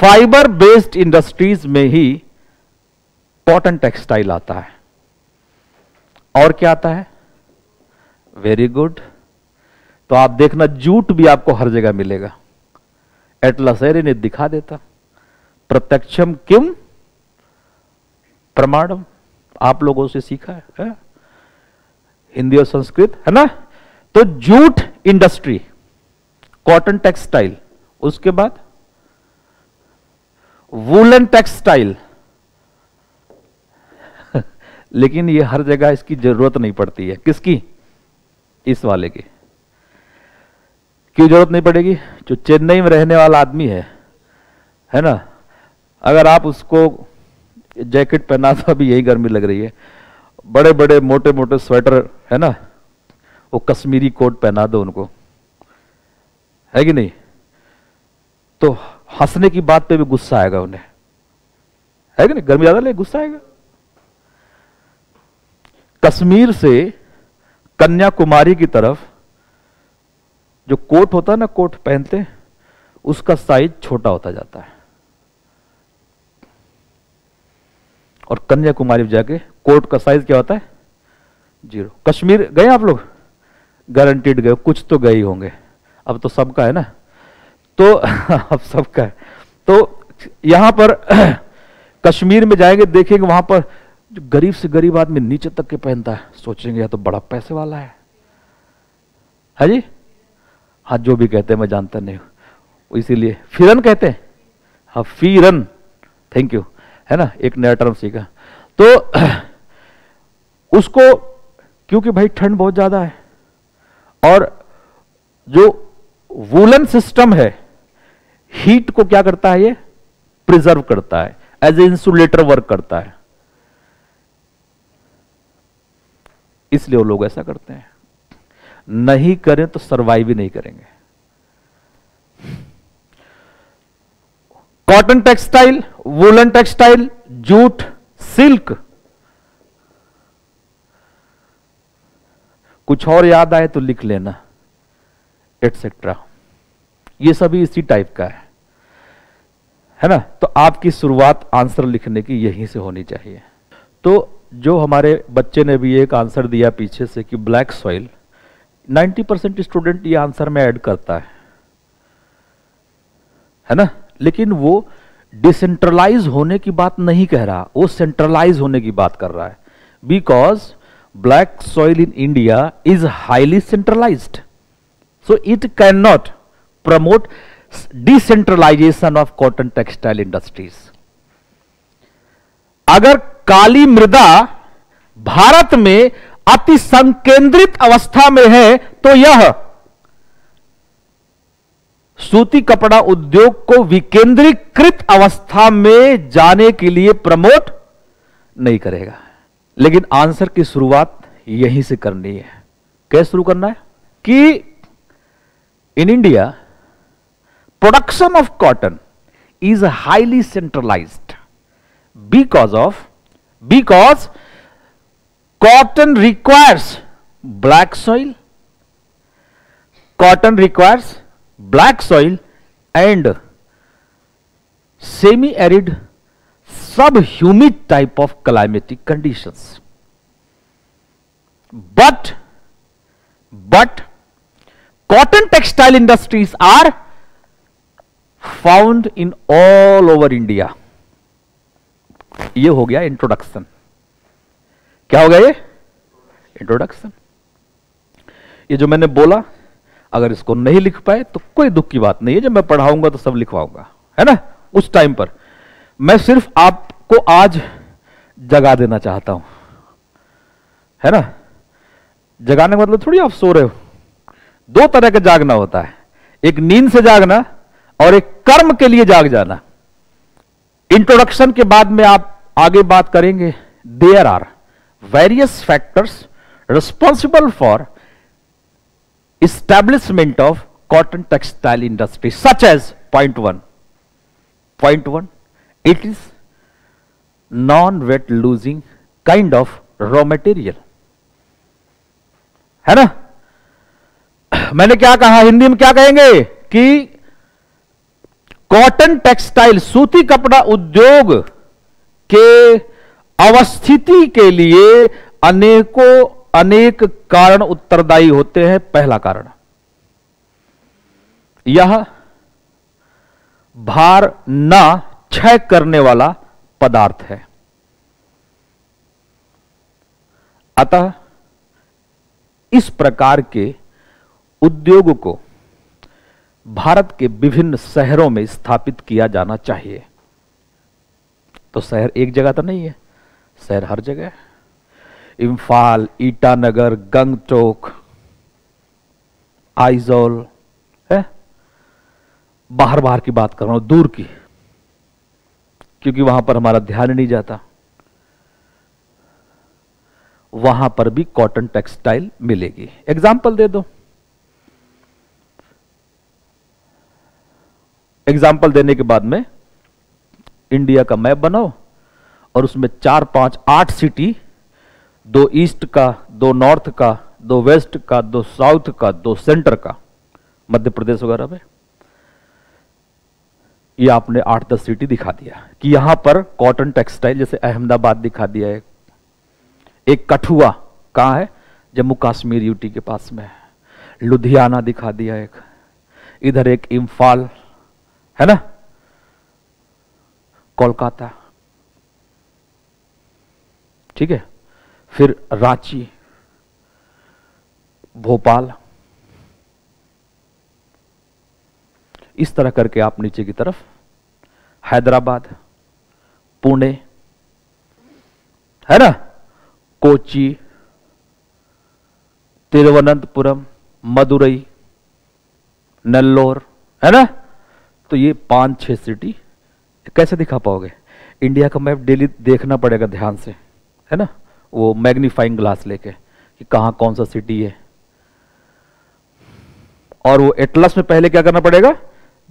फाइबर बेस्ड इंडस्ट्रीज में ही कॉटन, टेक्सटाइल आता है। और क्या आता है? Very good. तो आप देखना जूट भी आपको हर जगह मिलेगा। एटलस एरे ने दिखा देता, प्रत्यक्षम किम प्रमाणम। आप लोगों से सीखा है हिंदी और संस्कृत, है ना। तो जूट इंडस्ट्री, कॉटन टेक्सटाइल, उसके बाद वूलन टेक्सटाइल। लेकिन ये हर जगह इसकी जरूरत नहीं पड़ती है। किसकी? इस वाले की। क्यों जरूरत नहीं पड़ेगी? जो चेन्नई में रहने वाला आदमी है ना, अगर आप उसको जैकेट पहना तो अभी यही गर्मी लग रही है, बड़े बड़े मोटे मोटे स्वेटर, है ना, वो कश्मीरी कोट पहना दो उनको, है कि नहीं, तो हंसने की बात पे भी गुस्सा आएगा उन्हें, है कि नहीं। गर्मी ज्यादा लगे, गुस्सा आएगा। कश्मीर से कन्याकुमारी की तरफ जो कोट होता है ना, कोट पहनते, उसका साइज छोटा होता जाता है, और कन्याकुमारी जाके कोट का साइज क्या होता है? जीरो। कश्मीर गए आप लोग? गारंटीड गए, कुछ तो गए होंगे, अब तो सबका है ना, तो अब सबका है। तो यहाँ पर कश्मीर में जाएंगे, देखेंगे वहाँ पर जो गरीब से गरीब आदमी नीचे तक के पहनता है, सोचेंगे या तो बड़ा पैसे वाला है जी, हाँ जो भी कहते हैं मैं जानता नहीं हूँ, इसीलिए फिरन कहते हैं, हाँ फिरन, थैंक यू, है ना, एक नया टर्म सीखा। तो उसको क्योंकि भाई ठंड बहुत ज़्यादा है और जो वूलन सिस्टम है हीट को क्या करता है, ये प्रिजर्व करता है, एज ए इंसुलेटर वर्क करता है, इसलिए वो लोग ऐसा करते हैं। नहीं करें तो सरवाइव ही नहीं करेंगे। Cotton textile, woollen textile, jute, silk, कुछ और याद आए तो लिख लेना, एटसेट्रा, ये सभी इसी टाइप का है ना। तो आपकी शुरुआत आंसर लिखने की यहीं से होनी चाहिए। तो जो हमारे बच्चे ने भी एक आंसर दिया पीछे से कि ब्लैक सॉइल, 90% स्टूडेंट ये आंसर में ऐड करता है ना, लेकिन वो डिसेंट्रलाइज होने की बात नहीं कह रहा, वो सेंट्रलाइज होने की बात कर रहा है। Because black soil in India is highly centralized, so it cannot promote decentralization of cotton textile industries. अगर काली मृदा भारत में अति संकेंद्रित अवस्था में है तो यह सूती कपड़ा उद्योग को विकेंद्रीकृत अवस्था में जाने के लिए प्रमोट नहीं करेगा। लेकिन आंसर की शुरुआत यहीं से करनी है। कैसे शुरू करना है कि in India production of cotton is highly centralised because cotton requires black soil, and semi arid sub humid type of climatic conditions, but cotton textile industries are found in all over India. ये हो गया introduction. क्या हो गया ये? Introduction. ये जो मैंने बोला, अगर इसको नहीं लिख पाए तो कोई दुख की बात नहीं है, जब मैं पढ़ाऊंगा तो सब लिखवाऊंगा, है ना। उस टाइम पर मैं सिर्फ आपको आज जगा देना चाहता हूं, है ना। जगाने का मतलब थोड़ी आप सो रहे हो। दो तरह का जागना होता है, एक नींद से जागना और एक कर्म के लिए जाग जाना। इंट्रोडक्शन के बाद में आप आगे बात करेंगे, there are various factors responsible for establishment of cotton textile industry, such as point one, it is non-wet losing kind of raw material, है ना। मैंने क्या कहा, हिंदी में क्या कहेंगे कि कॉटन टेक्सटाइल सूती कपड़ा उद्योग के अवस्थिति के लिए अनेकों अनेक कारण उत्तरदायी होते हैं। पहला कारण, यह भार ना क्षय करने वाला पदार्थ है, अतः इस प्रकार के उद्योग को भारत के विभिन्न शहरों में स्थापित किया जाना चाहिए। तो शहर एक जगह तो नहीं है, शहर हर जगह है। इम्फाल, ईटानगर, गंगटोक, आइजोल, है, बाहर की बात कर रहा हूं, दूर की, क्योंकि वहां पर हमारा ध्यान नहीं जाता। वहां पर भी कॉटन टेक्सटाइल मिलेगी। एग्जाम्पल दे दो, एग्जाम्पल देने के बाद में इंडिया का मैप बनाओ और उसमें 4, 5, 8 सिटी, 2 ईस्ट का, 2 नॉर्थ का, 2 वेस्ट का, 2 साउथ का, 2 सेंटर का, मध्य प्रदेश वगैरह में, ये आपने 8-10 सिटी दिखा दिया कि यहां पर कॉटन टेक्सटाइल, जैसे अहमदाबाद दिखा दिया है, एक कठुआ कहां है, जम्मू कश्मीर यूटी के पास में, लुधियाना दिखा दिया एक, इधर एक इम्फाल है ना, कोलकाता, ठीक है, फिर रांची, भोपाल, इस तरह करके आप नीचे की तरफ हैदराबाद, पुणे, है ना, कोची, तिरुवनंतपुरम, मदुरई, नेल्लोर, है ना। तो ये 5-6 सिटी कैसे दिखा पाओगे? इंडिया का मैप डेली देखना पड़ेगा ध्यान से, है ना, वो मैग्नीफाइंग ग्लास लेके कि कहाँ कौन सा सिटी है, और वो एटलस में पहले क्या करना पड़ेगा,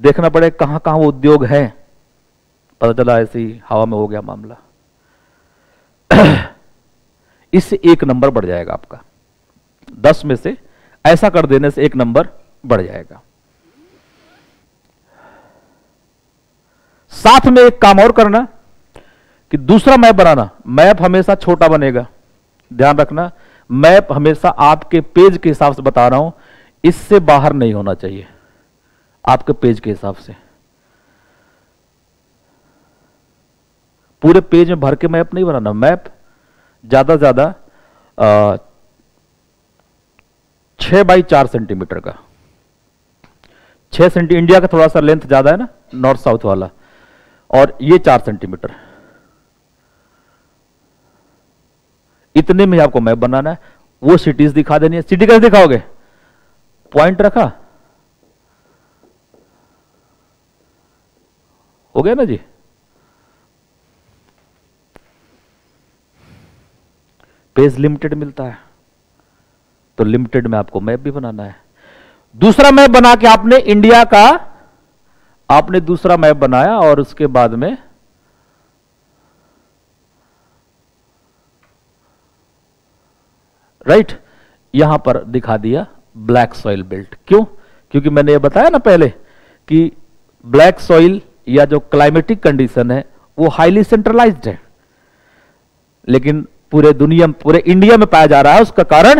देखना पड़ेगा कहाँ कहाँ वो उद्योग है। पता चला ऐसे ही हवा में हो गया मामला, इससे 1 नंबर बढ़ जाएगा आपका, 10 में से ऐसा कर देने से 1 नंबर बढ़ जाएगा। साथ में एक काम और करना कि दूसरा मैप बनाना, मैप हमेशा छोटा बनेगा, ध्यान रखना, मैप हमेशा आपके पेज के हिसाब से बता रहा हूं, इससे बाहर नहीं होना चाहिए, आपके पेज के हिसाब से, पूरे पेज में भर के मैप नहीं बनाना, मैप ज्यादा ज्यादा 6 बाई 4 सेंटीमीटर का, 6 सेंटीमीटर, इंडिया का थोड़ा सा लेंथ ज्यादा है ना नॉर्थ साउथ वाला, और ये 4 सेंटीमीटर, इतने में आपको मैप बनाना है, वो सिटीज दिखा देनी है। सिटी कैसे दिखाओगे? पॉइंट रखा, हो गया ना जी, पेज लिमिटेड मिलता है तो लिमिटेड में आपको मैप भी बनाना है। दूसरा मैप बना के आपने इंडिया का आपने दूसरा मैप बनाया, और उसके बाद में राइट यहां पर दिखा दिया ब्लैक सॉइल बेल्ट। क्यों? क्योंकि मैंने ये बताया ना पहले कि ब्लैक सॉइल या जो क्लाइमेटिक कंडीशन है वो हाईली सेंट्रलाइज्ड है, लेकिन पूरे दुनिया पूरे इंडिया में पाया जा रहा है, उसका कारण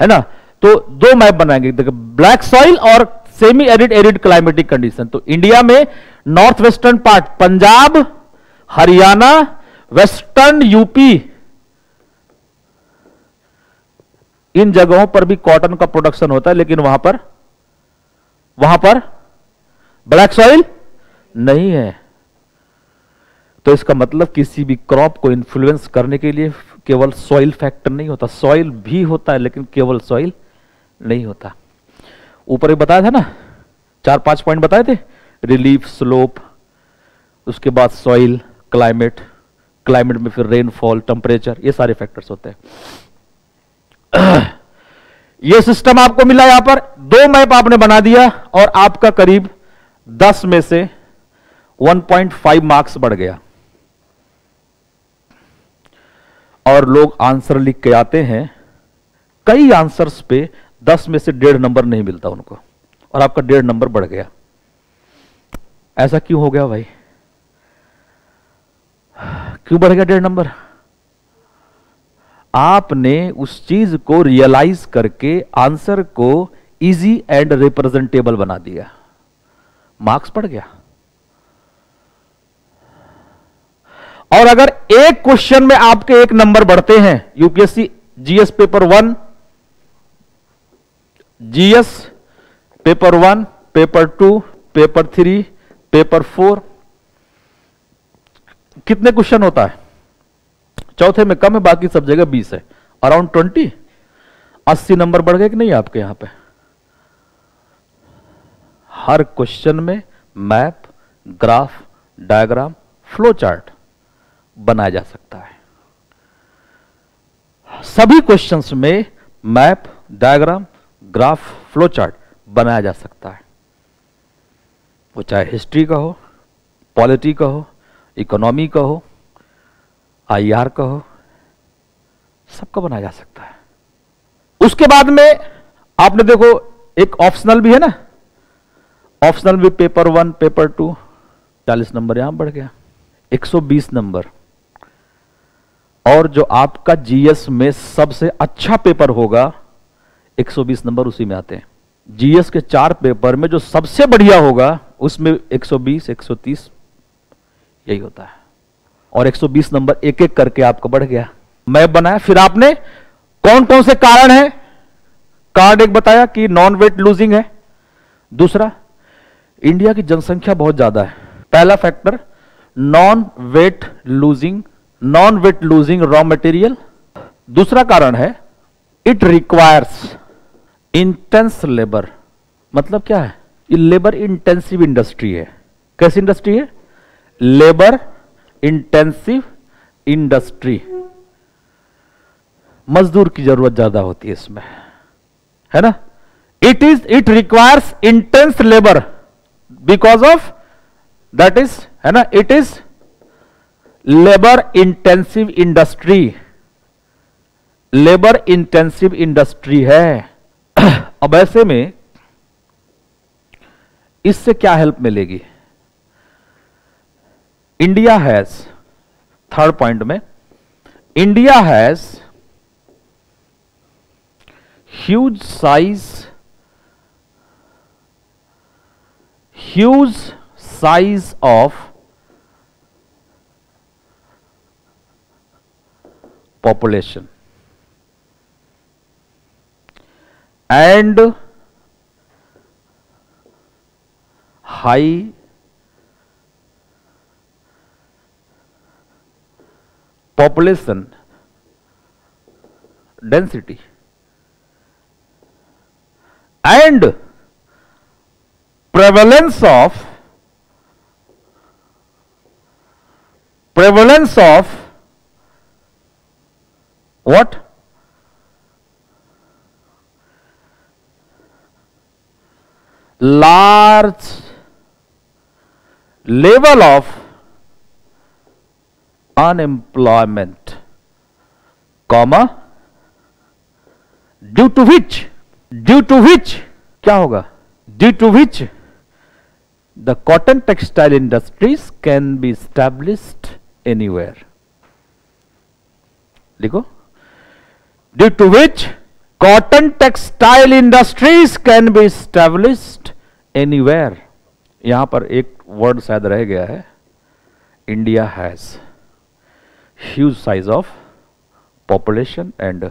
है ना। तो 2 मैप बनाएंगे, देखो ब्लैक सॉइल और semi arid arid climatic condition. तो इंडिया में north western part, Punjab, Haryana, western UP, इन जगहों पर भी कॉटन का प्रोडक्शन होता है, लेकिन वहां पर ब्लैक सॉइल नहीं है। तो इसका मतलब किसी भी क्रॉप को इन्फ्लुएंस करने के लिए केवल सॉइल फैक्टर नहीं होता, सॉइल भी होता है लेकिन केवल सॉइल नहीं होता। ऊपर ही बताया था ना, 4-5 पॉइंट बताए थे, रिलीफ, स्लोप, उसके बाद सॉइल, क्लाइमेट में फिर रेनफॉल, टेम्परेचर, ये सारे फैक्टर्स होते हैं। ये सिस्टम आपको मिला, यहां पर 2 मैप आपने बना दिया और आपका करीब 10 में से 1.5 मार्क्स बढ़ गया। और लोग आंसर लिख के आते हैं, कई आंसर्स पे 10 में से 1.5 नंबर नहीं मिलता उनको, और आपका 1.5 नंबर बढ़ गया। ऐसा क्यों हो गया भाई? क्यों बढ़ गया 1.5 नंबर? आपने उस चीज को रियलाइज करके आंसर को इजी एंड रिप्रेजेंटेबल बना दिया, मार्क्स बढ़ गया। और अगर एक क्वेश्चन में आपके 1 नंबर बढ़ते हैं, UPSC GS paper 1, GS paper 1, paper 2, paper 3, paper 4, कितने क्वेश्चन होता है? चौथे में कम है, बाकी सब जगह 20 है, अराउंड 20, 80 नंबर बढ़ गए कि नहीं आपके? यहां पे हर क्वेश्चन में map, graph, diagram, flow chart बनाया जा सकता है। सभी क्वेश्चंस में map, diagram, graph, flow chart बनाया जा सकता है, वो चाहे हिस्ट्री का हो, पॉलिटी का हो, इकोनॉमी का हो, आईआर का हो, सबका बनाया जा सकता है। उसके बाद में आपने देखो एक ऑप्शनल भी है ना, ऑप्शनल भी पेपर 1, पेपर 2, 40 नंबर यहां बढ़ गया, 120 नंबर। और जो आपका जीएस में सबसे अच्छा पेपर होगा 120 नंबर उसी में आते हैं। जीएस के 4 पेपर में जो सबसे बढ़िया होगा उसमें 120 130 यही होता है, और 120 नंबर एक एक करके आपका बढ़ गया। मैप बनाया, फिर आपने कौन कौन से कारण है, कार्ड एक बताया कि नॉन वेट लूजिंग है, दूसरा इंडिया की जनसंख्या बहुत ज्यादा है, पहला factor non weight losing, non weight losing raw material, दूसरा कारण है इट रिक्वायर्स इंटेंस लेबर, मतलब क्या है, ये लेबर इंटेंसिव इंडस्ट्री है। कैसी इंडस्ट्री है? लेबर इंटेंसिव इंडस्ट्री, मजदूर की जरूरत ज्यादा होती है इसमें, है ना। It requires intense labour because of that is, है ना, it is labour intensive industry, labour intensive industry है। अब ऐसे में इससे क्या हेल्प मिलेगी? इंडिया हैज, थर्ड पॉइंट में, India has huge size, huge size of population and high population density and prevalence of what? Large level of unemployment, comma, due to which क्या होगा? Due to which the cotton textile industries can be established anywhere. लिखो, due to which cotton textile industries can be established anywhere. यहां पर एक word शायद रह गया है, India has huge size of population and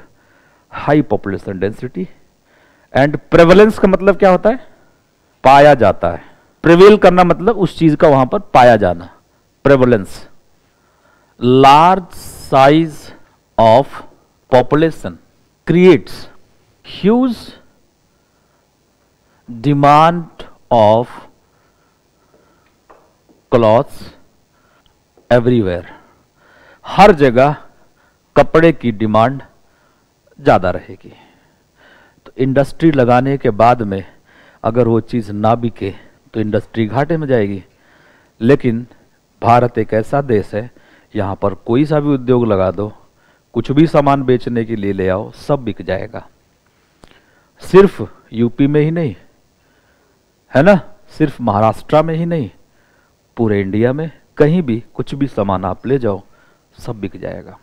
high population density and prevalence का मतलब क्या होता है? पाया जाता है, प्रिवेल करना मतलब उस चीज का वहां पर पाया जाना, prevalence, large size of population creates huge demand of clothes everywhere. हर जगह कपड़े की डिमांड ज़्यादा रहेगी, तो इंडस्ट्री लगाने के बाद में अगर वो चीज़ ना बिके तो इंडस्ट्री घाटे में जाएगी। लेकिन भारत एक ऐसा देश है, यहाँ पर कोई सा भी उद्योग लगा दो, कुछ भी सामान बेचने के लिए ले आओ, सब बिक जाएगा। सिर्फ यूपी में ही नहीं, है ना, सिर्फ महाराष्ट्र में ही नहीं, पूरे इंडिया में कहीं भी कुछ भी सामान आप ले जाओ सब बिक जाएगा।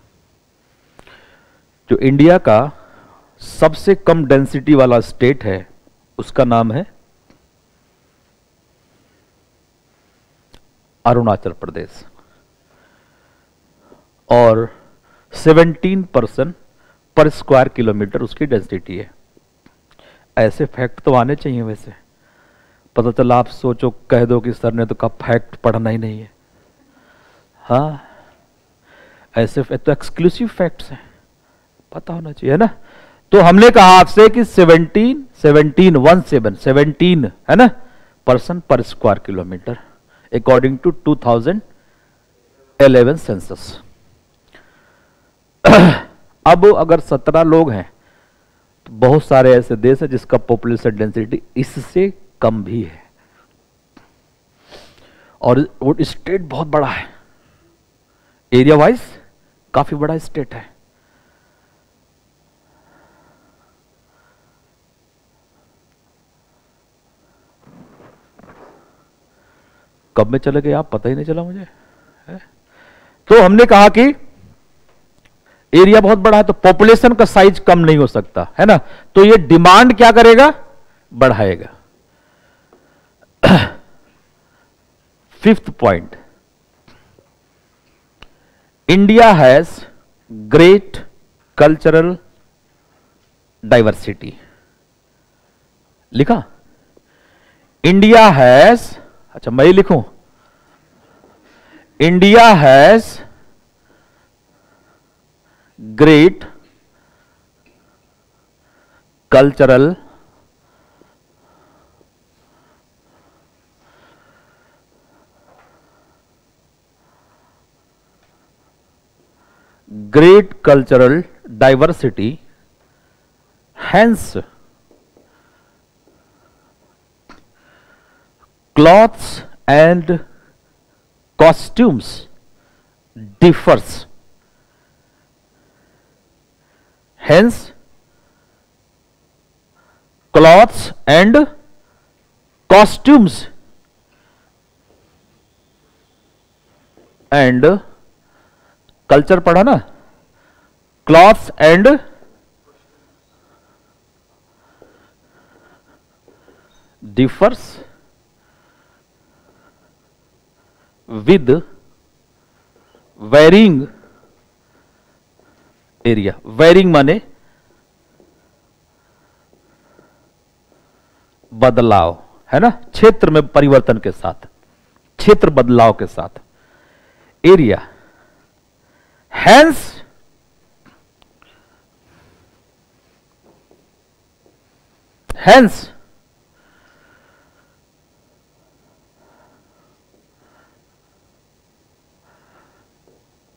जो इंडिया का सबसे कम डेंसिटी वाला स्टेट है उसका नाम है अरुणाचल प्रदेश, और 17% पर स्क्वायर किलोमीटर उसकी डेंसिटी है। ऐसे फैक्ट तो आने चाहिए, वैसे पता चला आप सोचो कह दो कि सर ने तो कब फैक्ट पढ़ना ही नहीं है। हाँ, ऐसे तो एक्सक्लूसिव फैक्ट्स हैं, पता होना चाहिए, है ना। तो हमने कहा आपसे कि 17 है ना percent per square kilometre according to 2011 census. अब अगर 17 लोग हैं तो बहुत सारे ऐसे देश है जिसका पॉपुलेशन डेंसिटी इससे कम भी है, और वो स्टेट बहुत बड़ा है, एरिया वाइज काफी बड़ा स्टेट है। कब में चले गए आप, पता ही नहीं चला मुझे है? तो हमने कहा कि एरिया बहुत बड़ा है तो पॉपुलेशन का साइज कम नहीं हो सकता है ना, तो ये डिमांड क्या करेगा, बढ़ाएगा। Fifth point, India has great cultural diversity, लिखा इंडिया हैज, अच्छा मैं ही लिखूं, India has great cultural diversity, hence clothes and costumes differs, hence clothes and costumes and culture पढ़ा ना, clothes and differs with varying area, varying माने बदलाव है ना, क्षेत्र में परिवर्तन के साथ, क्षेत्र बदलाव के साथ area, hence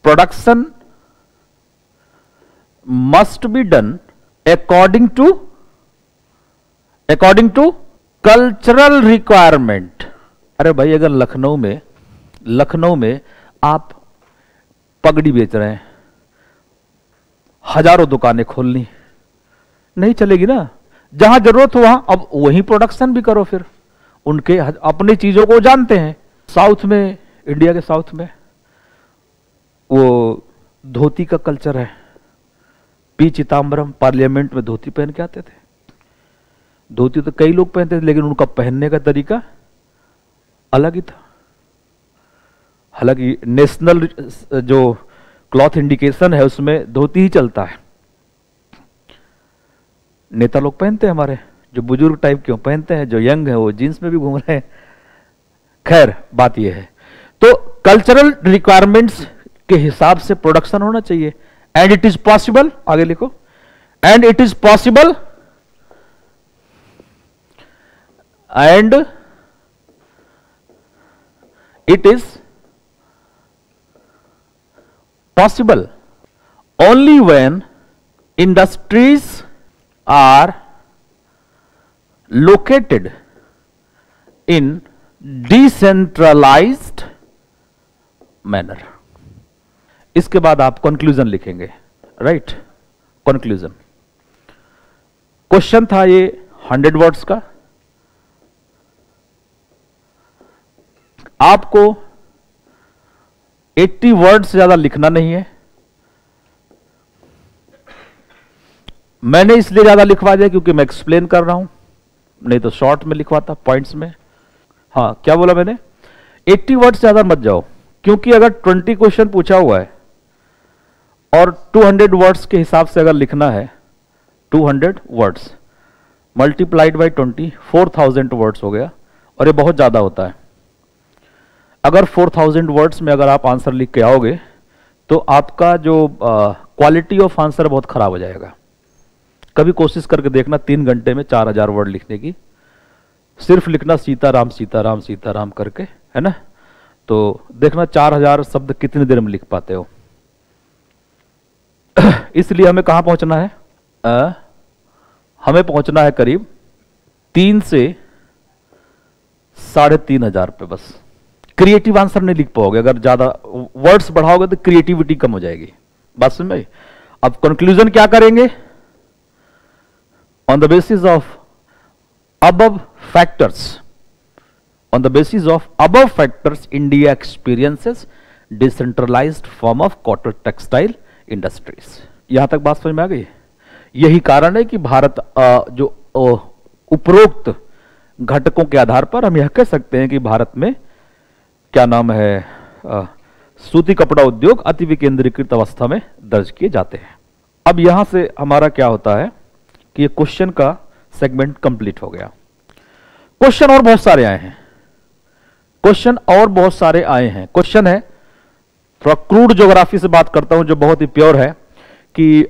production must be done according to cultural requirement। अरे भाई अगर लखनऊ में आप पगड़ी बेच रहे हैं, हजारों दुकानें खोलनी नहीं चलेगी ना, जहां जरूरत हो वहां अब वही प्रोडक्शन भी करो, फिर उनके अपनी चीजों को जानते हैं। साउथ में, इंडिया के साउथ में वो धोती का कल्चर है, पी चिदम्बरम पार्लियामेंट में धोती पहन के आते थे, धोती तो कई लोग पहनते थे लेकिन उनका पहनने का तरीका अलग ही था। हालांकि नेशनल जो क्लॉथ इंडिकेशन है उसमें धोती ही चलता है, नेता लोग पहनते हैं हमारे, जो बुजुर्ग टाइप क्यों पहनते हैं, जो यंग है वो जीन्स में भी घूम रहे हैं। खैर बात ये है, तो कल्चरल रिक्वायरमेंट्स के हिसाब से प्रोडक्शन होना चाहिए। एंड इट इज पॉसिबल, आगे लिखो, and it is possible and it is possible only when industries are located in decentralized manner। इसके बाद आप conclusion लिखेंगे, right? conclusion question था ये 100 words का, आपको 80 वर्ड से ज्यादा लिखना नहीं है, मैंने इसलिए ज्यादा लिखवा दिया क्योंकि मैं एक्सप्लेन कर रहा हूं, नहीं तो शॉर्ट में लिखवाता पॉइंट्स में। हाँ क्या बोला मैंने, 80 वर्ड से ज्यादा मत जाओ, क्योंकि अगर 20 क्वेश्चन पूछा हुआ है और 200 वर्ड्स के हिसाब से अगर लिखना है, 200 वर्ड्स मल्टीप्लाइड बाई 20 4000 वर्ड्स हो गया, और ये बहुत ज्यादा होता है। अगर 4000 वर्ड्स में अगर आप आंसर लिख के आओगे तो आपका जो क्वालिटी ऑफ आंसर बहुत खराब हो जाएगा। कभी कोशिश करके देखना 3 घंटे में 4000 वर्ड लिखने की, सिर्फ लिखना सीताराम सीताराम सीताराम करके, है ना, तो देखना 4000 शब्द कितनी देर में लिख पाते हो। इसलिए हमें कहाँ पहुँचना है, हमें पहुँचना है करीब 3 से 3500 पे बस। क्रिएटिव आंसर नहीं लिख पाओगे, अगर ज्यादा वर्ड्स बढ़ाओगे तो क्रिएटिविटी कम हो जाएगी, बात समझ में। अब कंक्लूजन क्या करेंगे, on the basis of above factors, on the basis of above factors India experiences decentralised form of cotton textile industries. यहाँ तक बात समझ में आ गई। यही कारण है कि भारत जो उपरोक्त घटकों के आधार पर हम यह कह सकते हैं कि भारत में क्या नाम है सूती कपड़ा उद्योग अति विकेंद्रीकृत अवस्था में दर्ज किए जाते हैं। अब यहाँ से हमारा क्या होता है कि ये क्वेश्चन का सेगमेंट कंप्लीट हो गया। क्वेश्चन और बहुत सारे आए हैं, क्वेश्चन और बहुत सारे आए हैं। क्वेश्चन है, थोड़ा क्रूड ज्योग्राफी से बात करता हूं जो बहुत ही प्योर है, कि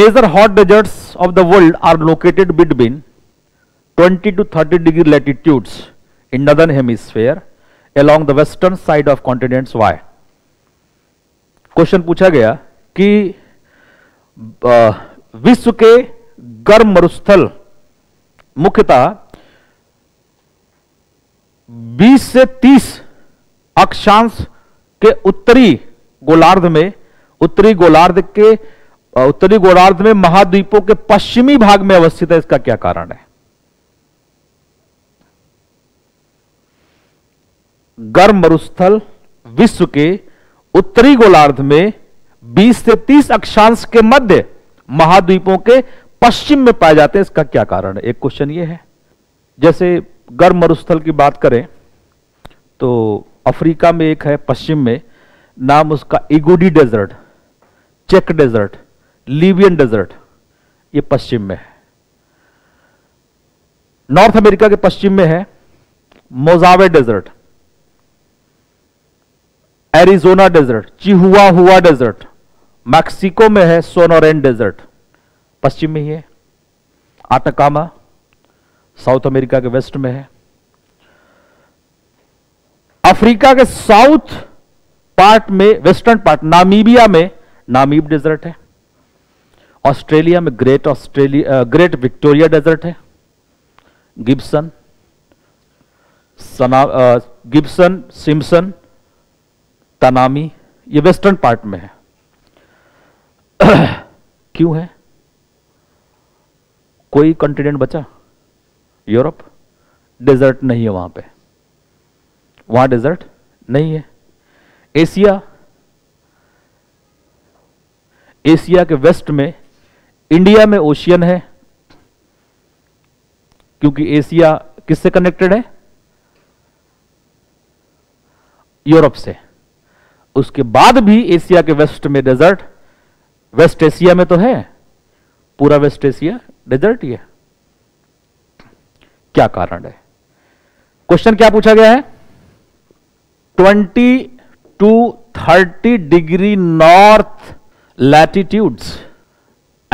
major hot deserts of the world are located between 20 to 30 degree latitudes in northern hemisphere along the western side of continents. Why? Question पूछा गया कि विश्व के गर्म मरुस्थल मुख्यतः 20 से 30 अक्षांश के उत्तरी गोलार्ध में महाद्वीपों के पश्चिमी भाग में अवस्थित है। इसका क्या कारण है? गर्म मरुस्थल विश्व के उत्तरी गोलार्ध में 20 से 30 अक्षांश के मध्य महाद्वीपों के पश्चिम में पाए जाते हैं। इसका क्या कारण है? एक क्वेश्चन ये है। जैसे गर्म मरुस्थल की बात करें तो अफ्रीका में एक है पश्चिम में, नाम उसका Iguidi desert, Chech desert, Libyan desert, ये पश्चिम में है। नॉर्थ अमेरिका के पश्चिम में है Mojave desert, Arizona desert, Chihuahua desert, Mexico में है सोनोरेन डेजर्ट, पश्चिम में ही है। आटाकामा साउथ अमेरिका के वेस्ट में है। अफ्रीका के साउथ पार्ट में, वेस्टर्न पार्ट, नामीबिया में नामीब डेजर्ट है। ऑस्ट्रेलिया में ग्रेट विक्टोरिया डेजर्ट है। गिब्सन, सिम्पसन, तनामी, ये वेस्टर्न पार्ट में है। क्यों है? कोई कॉन्टिनेंट बचा? यूरोप डेजर्ट नहीं है वहां पे, वहां डेजर्ट नहीं है। एशिया, एशिया के वेस्ट में, इंडिया में ओशियन है, क्योंकि एशिया किससे कनेक्टेड है? यूरोप से। उसके बाद भी एशिया के वेस्ट में डेजर्ट, वेस्ट एशिया में तो है, पूरा वेस्ट एशिया डेजर्ट ही है। क्या कारण है? क्वेश्चन क्या पूछा गया है? 20 to 30 degree north latitudes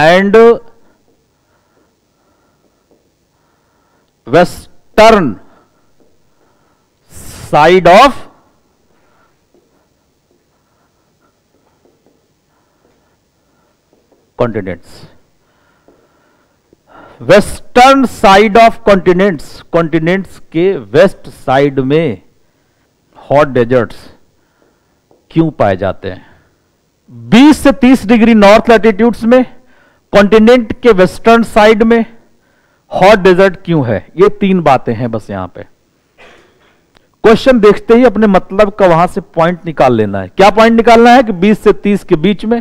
and western side of continents, western side of continents, continents के वेस्ट साइड में हॉट डेजर्ट्स क्यों पाए जाते हैं? 20 से 30 डिग्री नॉर्थ लैटिट्यूड्स में, कॉन्टिनेंट के वेस्टर्न साइड में हॉट डेजर्ट क्यों है? ये तीन बातें हैं बस। यहां पे क्वेश्चन देखते ही अपने मतलब का वहां से पॉइंट निकाल लेना है। क्या पॉइंट निकालना है? कि 20 से 30 के बीच में,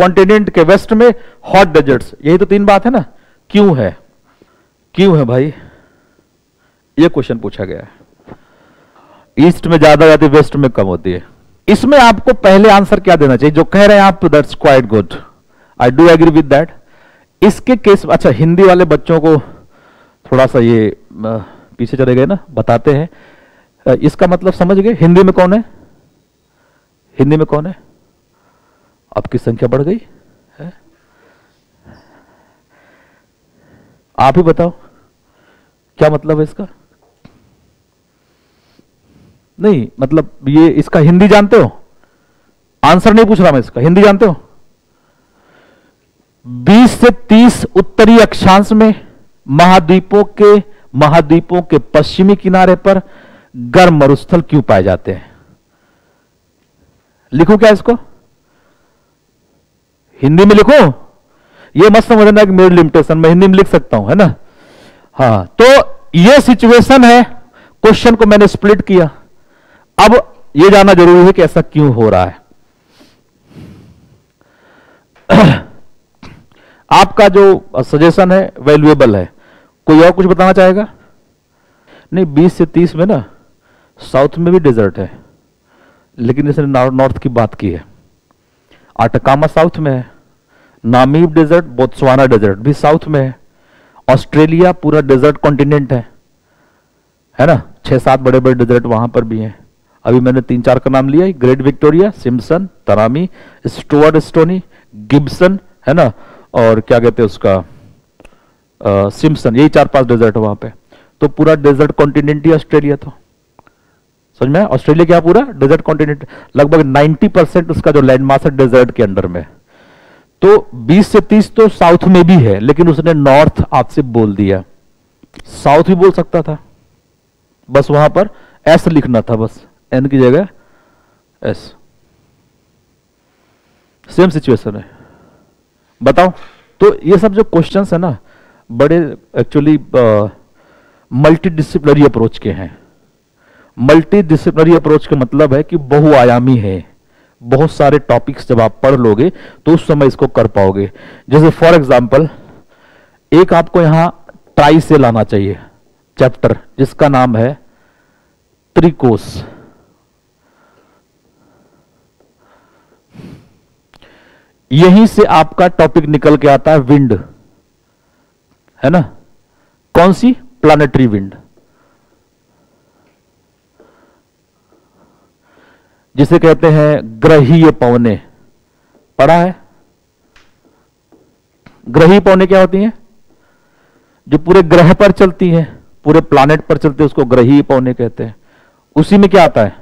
कॉन्टिनेंट के वेस्ट में हॉट डेजर्ट्स, यही तो तीन बात है ना। क्यों है? क्यों है भाई? ये क्वेश्चन पूछा गया है। ईस्ट में ज्यादा जाती है, वेस्ट में कम होती है। इसमें आपको पहले आंसर क्या देना चाहिए? जो कह रहे हैं आप, that's quite good, I do agree with that. इसके केस, अच्छा हिंदी वाले बच्चों को थोड़ा सा ये पीछे चले गए ना, बताते हैं इसका मतलब समझ गए। हिंदी में कौन है? हिंदी में कौन है? आपकी संख्या बढ़ गई है, आप ही बताओ क्या मतलब है इसका। नहीं मतलब ये इसका हिंदी जानते हो? आंसर नहीं पूछ रहा मैं, इसका हिंदी जानते हो? 20 से 30 उत्तरी अक्षांश में, महाद्वीपों के पश्चिमी किनारे पर गर्म मरुस्थल क्यों पाए जाते हैं? लिखो क्या इसको? हिंदी में लिखो। ये मत समझना कि मेरी लिमिटेशन, मैं हिंदी में लिख सकता हूं, है ना। हाँ, तो ये सिचुएशन है। क्वेश्चन को मैंने स्प्लिट किया। अब ये जानना जरूरी है कि ऐसा क्यों हो रहा है। आपका जो सजेशन है वैल्यूएबल है। कोई और कुछ बताना चाहेगा? नहीं, 20 से 30 में ना साउथ में भी डेजर्ट है, लेकिन इसने नॉर्थ की बात की है। आटकामा साउथ में है, नामीब डेजर्ट, बोत्सवाना डेजर्ट भी साउथ में है, ऑस्ट्रेलिया पूरा डेजर्ट कॉन्टिनेंट है ना, 6-7 बड़े बड़े डेजर्ट वहां पर भी हैं। अभी मैंने 3-4 का नाम लिया है, great Victoria, Simpson, Tanami, Stuart Stony, Gibson है ना, और क्या कहते हैं उसका सिम्पसन, यही 4-5 डेजर्ट है वहां पे। तो पूरा डेजर्ट कॉन्टिनेंट ही ऑस्ट्रेलिया, तो समझ में ऑस्ट्रेलिया क्या पूरा डेजर्ट कॉन्टिनेंट, लगभग 90% उसका जो लैंडमास है डेजर्ट के अंडर में। तो 20 से 30 तो साउथ में भी है, लेकिन उसने नॉर्थ आपसे बोल दिया, साउथ भी बोल सकता था, बस वहां पर एस लिखना था, बस एन की जगह एस। सेम सिचुएशन है। बताओ, तो ये सब जो क्वेश्चंस है ना बड़े एक्चुअली मल्टीडिसिप्लिनरी अप्रोच के हैं। मल्टीडिसिप्लिनरी अप्रोच का मतलब है कि बहुआयामी है, बहुत सारे टॉपिक्स जब आप पढ़ लोगे तो उस समय इसको कर पाओगे। जैसे फॉर एग्जांपल एक आपको यहां ट्राई से लाना चाहिए चैप्टर जिसका नाम है त्रिकोष। यहीं से आपका टॉपिक निकल के आता है विंड, है ना, कौन सी प्लानेटरी विंड, जिसे कहते हैं ग्रहीय पवने। पढ़ा है? ग्रहीय पवने क्या होती हैं? जो पूरे ग्रह पर चलती हैं, पूरे प्लानेट पर चलती है, उसको ग्रहीय पवने कहते हैं। उसी में क्या आता है?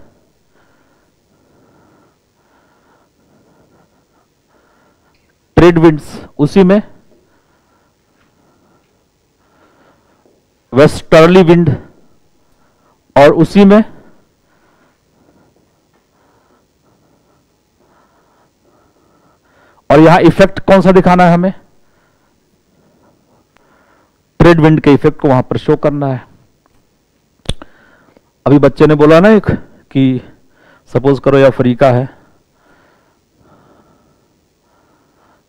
Trade winds. उसी में वेस्टर्ली विंड, और उसी में और यहां इफेक्ट कौन सा दिखाना है हमें? ट्रेड विंड के इफेक्ट को वहां पर शो करना है। अभी बच्चे ने बोला ना एक कि सपोज करो यह अफ्रीका है,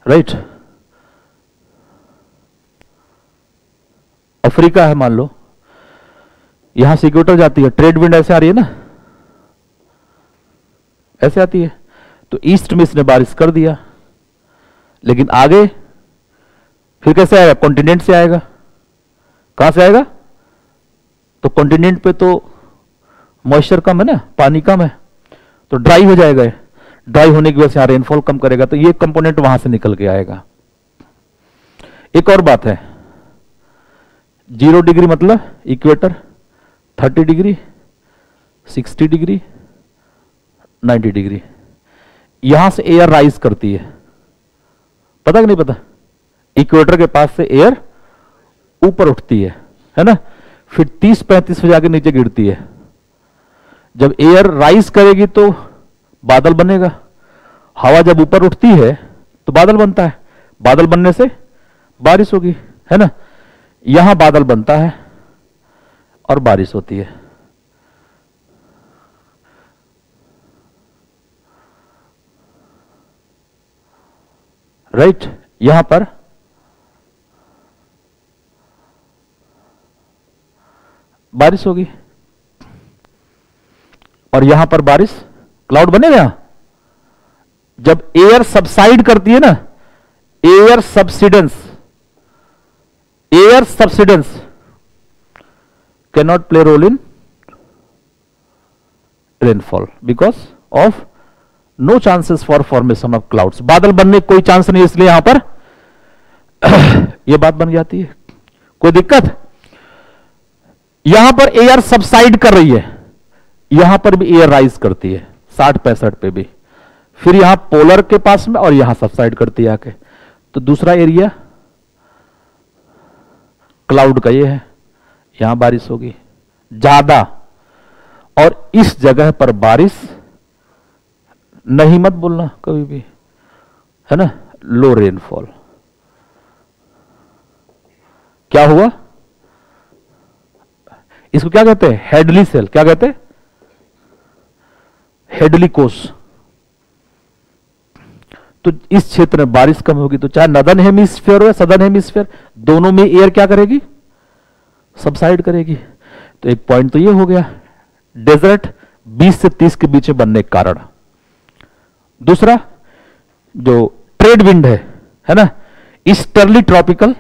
राइट, अफ्रीका है मान लो, यहां से इक्वेटर जाती है, ट्रेड विंड ऐसे आ रही है ना, ऐसे आती है, तो ईस्ट में इसने बारिश कर दिया, लेकिन आगे फिर कैसे आएगा? कॉन्टिनेंट से आएगा। कहां से आएगा? तो कॉन्टिनेंट पे तो मॉइस्चर कम है ना, पानी कम है, तो ड्राई हो जाएगा, ड्राई होने की वजह से रेनफॉल कम करेगा, तो ये कंपोनेंट वहां से निकल के आएगा। एक और बात है, 0 डिग्री मतलब इक्वेटर, 30 डिग्री, 60 डिग्री, 90 डिग्री, यहां से एयर राइज करती है, पता कि नहीं पता, इक्वेटर के पास से एयर ऊपर उठती है ना, फिर 30-35 पे जाके नीचे गिरती है। जब एयर राइज करेगी तो बादल बनेगा, हवा जब ऊपर उठती है तो बादल बनता है, बादल बनने से बारिश होगी, है ना, यहां बादल बनता है और बारिश होती है। राइट, यहां पर बारिश होगी और यहां पर बारिश, क्लाउड बनेगा। जब एयर सबसाइड करती है ना, air subsidence, air subsidence can not play role in rainfall because of no chances for formation of clouds. बादल बनने कोई चांस नहीं, इसलिए यहां पर यह बात बन जाती है। कोई दिक्कत? यहां पर एयर सबसाइड कर रही है, यहां पर भी एयर राइज करती है 60-65 पे भी, फिर यहां पोलर के पास में और यहां सबसाइड करती है आके, तो दूसरा एरिया क्लाउड का ये है, यहां बारिश होगी ज्यादा, और इस जगह पर बारिश नहीं मत बोलना कभी भी, है ना, लो रेनफॉल। क्या हुआ? इसको क्या कहते हैं? Hadley cell. क्या कहते हैं? हेडली कोष। तो इस क्षेत्र में बारिश कम होगी, तो चाहे नॉर्दर्न हेमिस्फीयर हो सदर्न हेमिस्फीयर, दोनों में एयर क्या करेगी, सबसाइड करेगी। तो एक पॉइंट तो ये हो गया डेजर्ट 20 से 30 के बीच में बनने के कारण। दूसरा जो ट्रेड विंड है ना, ईस्टर्ली ट्रॉपिकल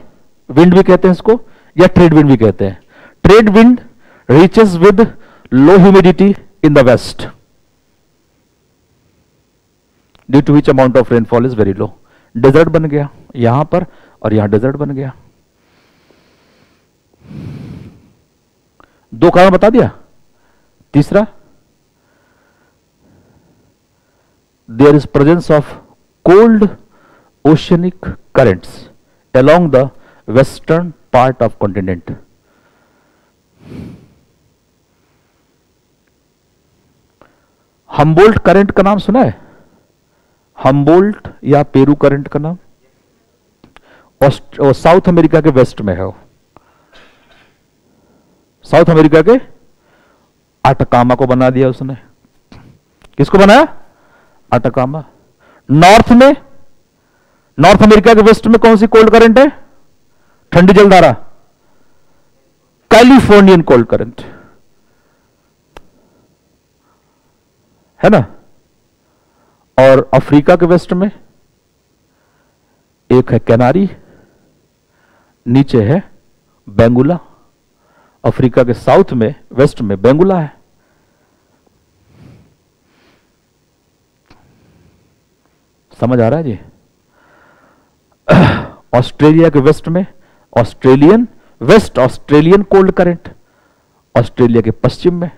विंड भी कहते हैं इसको, या ट्रेड विंड भी कहते हैं। Trade wind reaches with low humidity in the west due to which amount of rainfall is very low. Desert बन गया यहां पर और यहां डेजर्ट बन गया। दो कारण बता दिया, तीसरा there is presence of cold oceanic currents along the western part of continent. Humboldt current का नाम सुना है? हम्बोल्ट या पेरू करंट का नाम, और साउथ अमेरिका के वेस्ट में है वो, साउथ अमेरिका के अटकामा को बना दिया उसने। किसको बनाया? अटकामा। नॉर्थ में, नॉर्थ अमेरिका के वेस्ट में कौन सी कोल्ड करंट है? ठंडी जलधारा, कैलिफोर्नियन कोल्ड करंट है ना। और अफ्रीका के वेस्ट में एक है कैनारी, नीचे है बेंगुला। अफ्रीका के साउथ में, वेस्ट में बेंगुला है। समझ आ रहा है जी? ऑस्ट्रेलिया के वेस्ट में Australian west Australian cold current, Australia के पश्चिम में।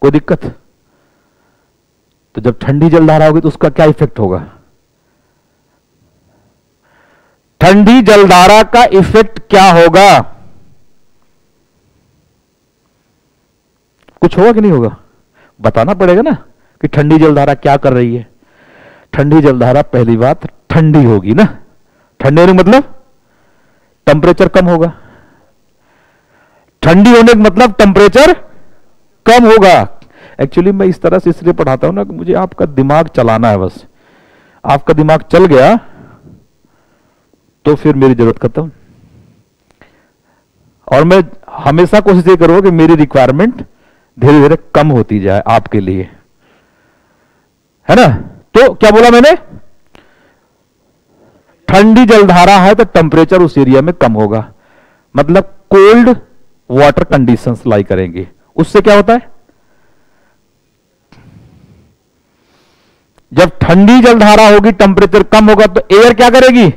कोई दिक्कत? तो जब ठंडी जलधारा होगी तो उसका क्या इफेक्ट होगा? ठंडी जलधारा का इफेक्ट क्या होगा? कुछ होगा कि नहीं होगा? बताना पड़ेगा ना कि ठंडी जलधारा क्या कर रही है। ठंडी जलधारा पहली बात ठंडी होगी ना, ठंडी होने का मतलब टेम्परेचर कम होगा। ठंडी होने का मतलब टेम्परेचर कम होगा। एक्चुअली मैं इस तरह से इसलिए पढ़ाता हूं ना कि मुझे आपका दिमाग चलाना है बस। आपका दिमाग चल गया तो फिर मेरी जरूरत खत्म। और मैं हमेशा कोशिश ये करूंगा कि मेरी रिक्वायरमेंट धीरे धीरे कम होती जाए आपके लिए, है ना। तो क्या बोला मैंने? ठंडी जलधारा है तो टेम्परेचर उस एरिया में कम होगा, मतलब कोल्ड वाटर कंडीशंस लाई करेंगे। उससे क्या होता है? जब ठंडी जलधारा होगी, टेम्परेचर कम होगा, तो एयर क्या करेगी?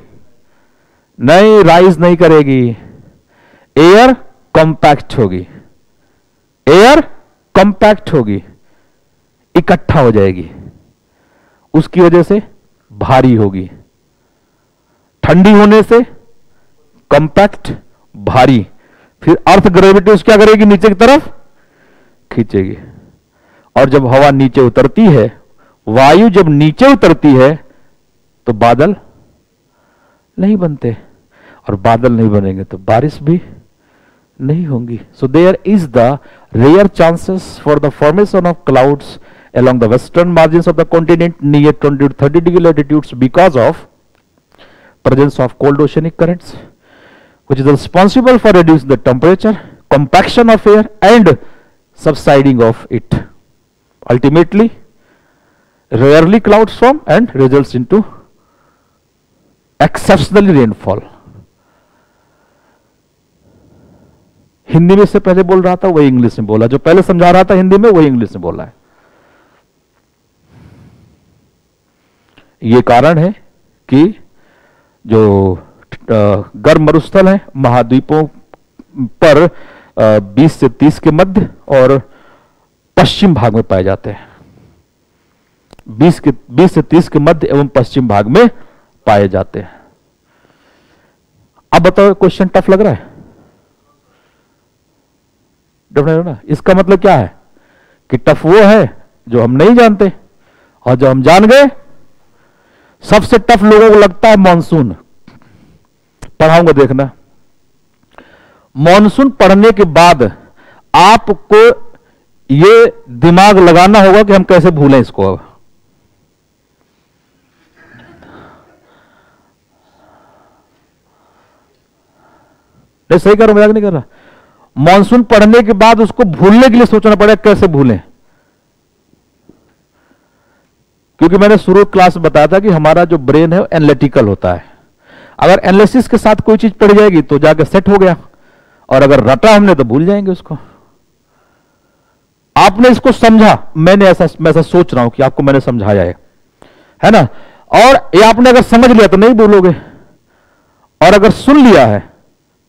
नहीं, राइज नहीं करेगी, एयर कॉम्पैक्ट होगी, एयर कॉम्पैक्ट होगी, इकट्ठा हो जाएगी, उसकी वजह से भारी होगी। ठंडी होने से कंपैक्ट, भारी, फिर अर्थ ग्रेविटी उसको क्या करेगी? नीचे की तरफ खींचेगी। और जब हवा नीचे उतरती है, वायु जब नीचे उतरती है तो बादल नहीं बनते, और बादल नहीं बनेंगे तो बारिश भी नहीं होंगी। So there is the rare chances for the formation of clouds along the western margins of the continent near 20 to 30 degree latitudes because of presence of cold oceanic currents which is responsible for reducing the temperature, compaction of air and subsiding of it. Ultimately rarely clouds form and results into exceptionally rainfall. Hindi में से पहले बोल रहा था वही English में बोला, जो पहले समझा रहा था हिंदी में वही इंग्लिश में बोला है। ये कारण है कि जो गर्म मरुस्थल है महाद्वीपों पर 20 से 30 के मध्य और पश्चिम भाग में पाए जाते हैं। 20 से 30 के मध्य एवं पश्चिम भाग में पाए जाते हैं। अब बताओ क्वेश्चन टफ लग रहा है? ना, इसका मतलब क्या है कि टफ वो है जो हम नहीं जानते, और जो हम जान गए। सबसे टफ लोगों को लगता है मॉनसून। पढ़ाऊंगा देखना, मॉनसून पढ़ने के बाद आपको यह दिमाग लगाना होगा कि हम कैसे भूलें इसको। अब नहीं, सही कह रहा हूं, मजाक नहीं कर रहा। मानसून पढ़ने के बाद उसको भूलने के लिए सोचना पड़ेगा कैसे भूलें, क्योंकि मैंने शुरू क्लास में बताया था कि हमारा जो ब्रेन है वो एनालिटिकल होता है। अगर एनालिसिस के साथ कोई चीज पढ़ी जाएगी तो जाके सेट हो गया, और अगर रटा हमने तो भूल जाएंगे उसको। आपने इसको समझा, मैंने मैं ऐसा सोच रहा हूं कि आपको मैंने समझाया है ना। और ये आपने अगर समझ लिया तो नहीं भूलोगे, और अगर सुन लिया है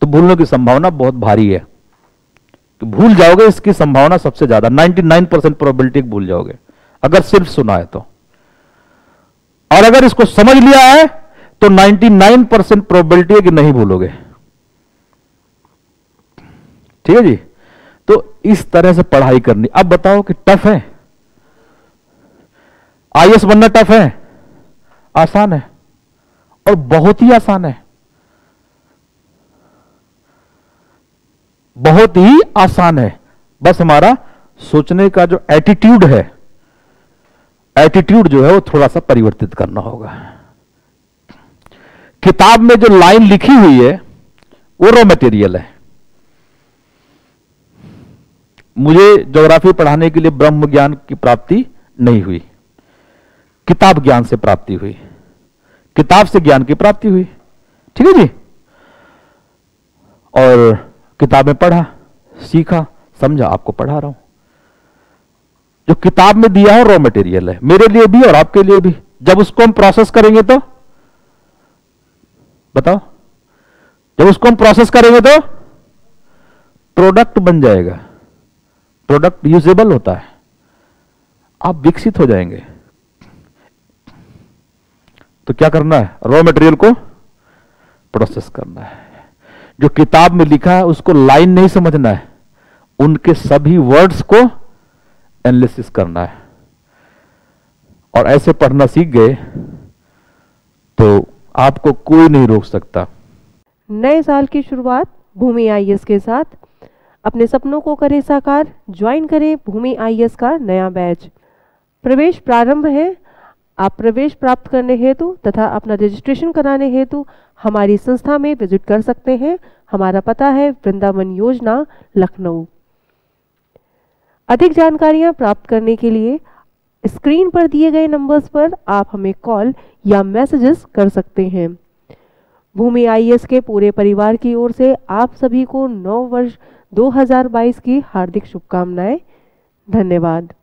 तो भूलने की संभावना बहुत भारी है, तो भूल जाओगे इसकी संभावना सबसे ज्यादा, 99% प्रोबेबिलिटी भूल जाओगे अगर सिर्फ सुना है तो। और अगर इसको समझ लिया है तो 99% प्रोबेबिलिटी है कि नहीं भूलोगे। ठीक है जी, तो इस तरह से पढ़ाई करनी। अब बताओ कि टफ है आईएएस बनना? टफ है? आसान है, और बहुत ही आसान है, बहुत ही आसान है। बस हमारा सोचने का जो एटीट्यूड है, एटीट्यूड जो है वो थोड़ा सा परिवर्तित करना होगा। किताब में जो लाइन लिखी हुई है वो रॉ मटेरियल है। मुझे ज्योग्राफी पढ़ाने के लिए ब्रह्म ज्ञान की प्राप्ति नहीं हुई, किताब ज्ञान से प्राप्ति हुई, किताब से ज्ञान की प्राप्ति हुई। ठीक है जी, और किताबें पढ़ा, सीखा, समझा, आपको पढ़ा रहा हूं। जो किताब में दिया है रॉ मटेरियल है, मेरे लिए भी और आपके लिए भी। जब उसको हम प्रोसेस करेंगे तो बताओ, जब उसको हम प्रोसेस करेंगे तो प्रोडक्ट बन जाएगा। प्रोडक्ट यूजेबल होता है, आप विकसित हो जाएंगे। तो क्या करना है? रॉ मटेरियल को प्रोसेस करना है। जो किताब में लिखा है उसको लाइन नहीं समझना है, उनके सभी वर्ड्स को एनालिसिस करना है। और ऐसे पढ़ना सीख गए तो आपको कोई नहीं रोक सकता। नए साल की शुरुआत भूमि आईएएस के साथ, अपने सपनों को करें साकार। ज्वाइन करें भूमि आईएएस का नया बैच। प्रवेश प्रारंभ है। आप प्रवेश प्राप्त करने हेतु तथा अपना रजिस्ट्रेशन कराने हेतु हमारी संस्था में विजिट कर सकते हैं। हमारा पता है वृंदावन योजना, लखनऊ। अधिक जानकारियां प्राप्त करने के लिए स्क्रीन पर दिए गए नंबर्स पर आप हमें कॉल या मैसेजेस कर सकते हैं। भूमि आईएएस के पूरे परिवार की ओर से आप सभी को नव वर्ष 2022 की हार्दिक शुभकामनाएं। धन्यवाद।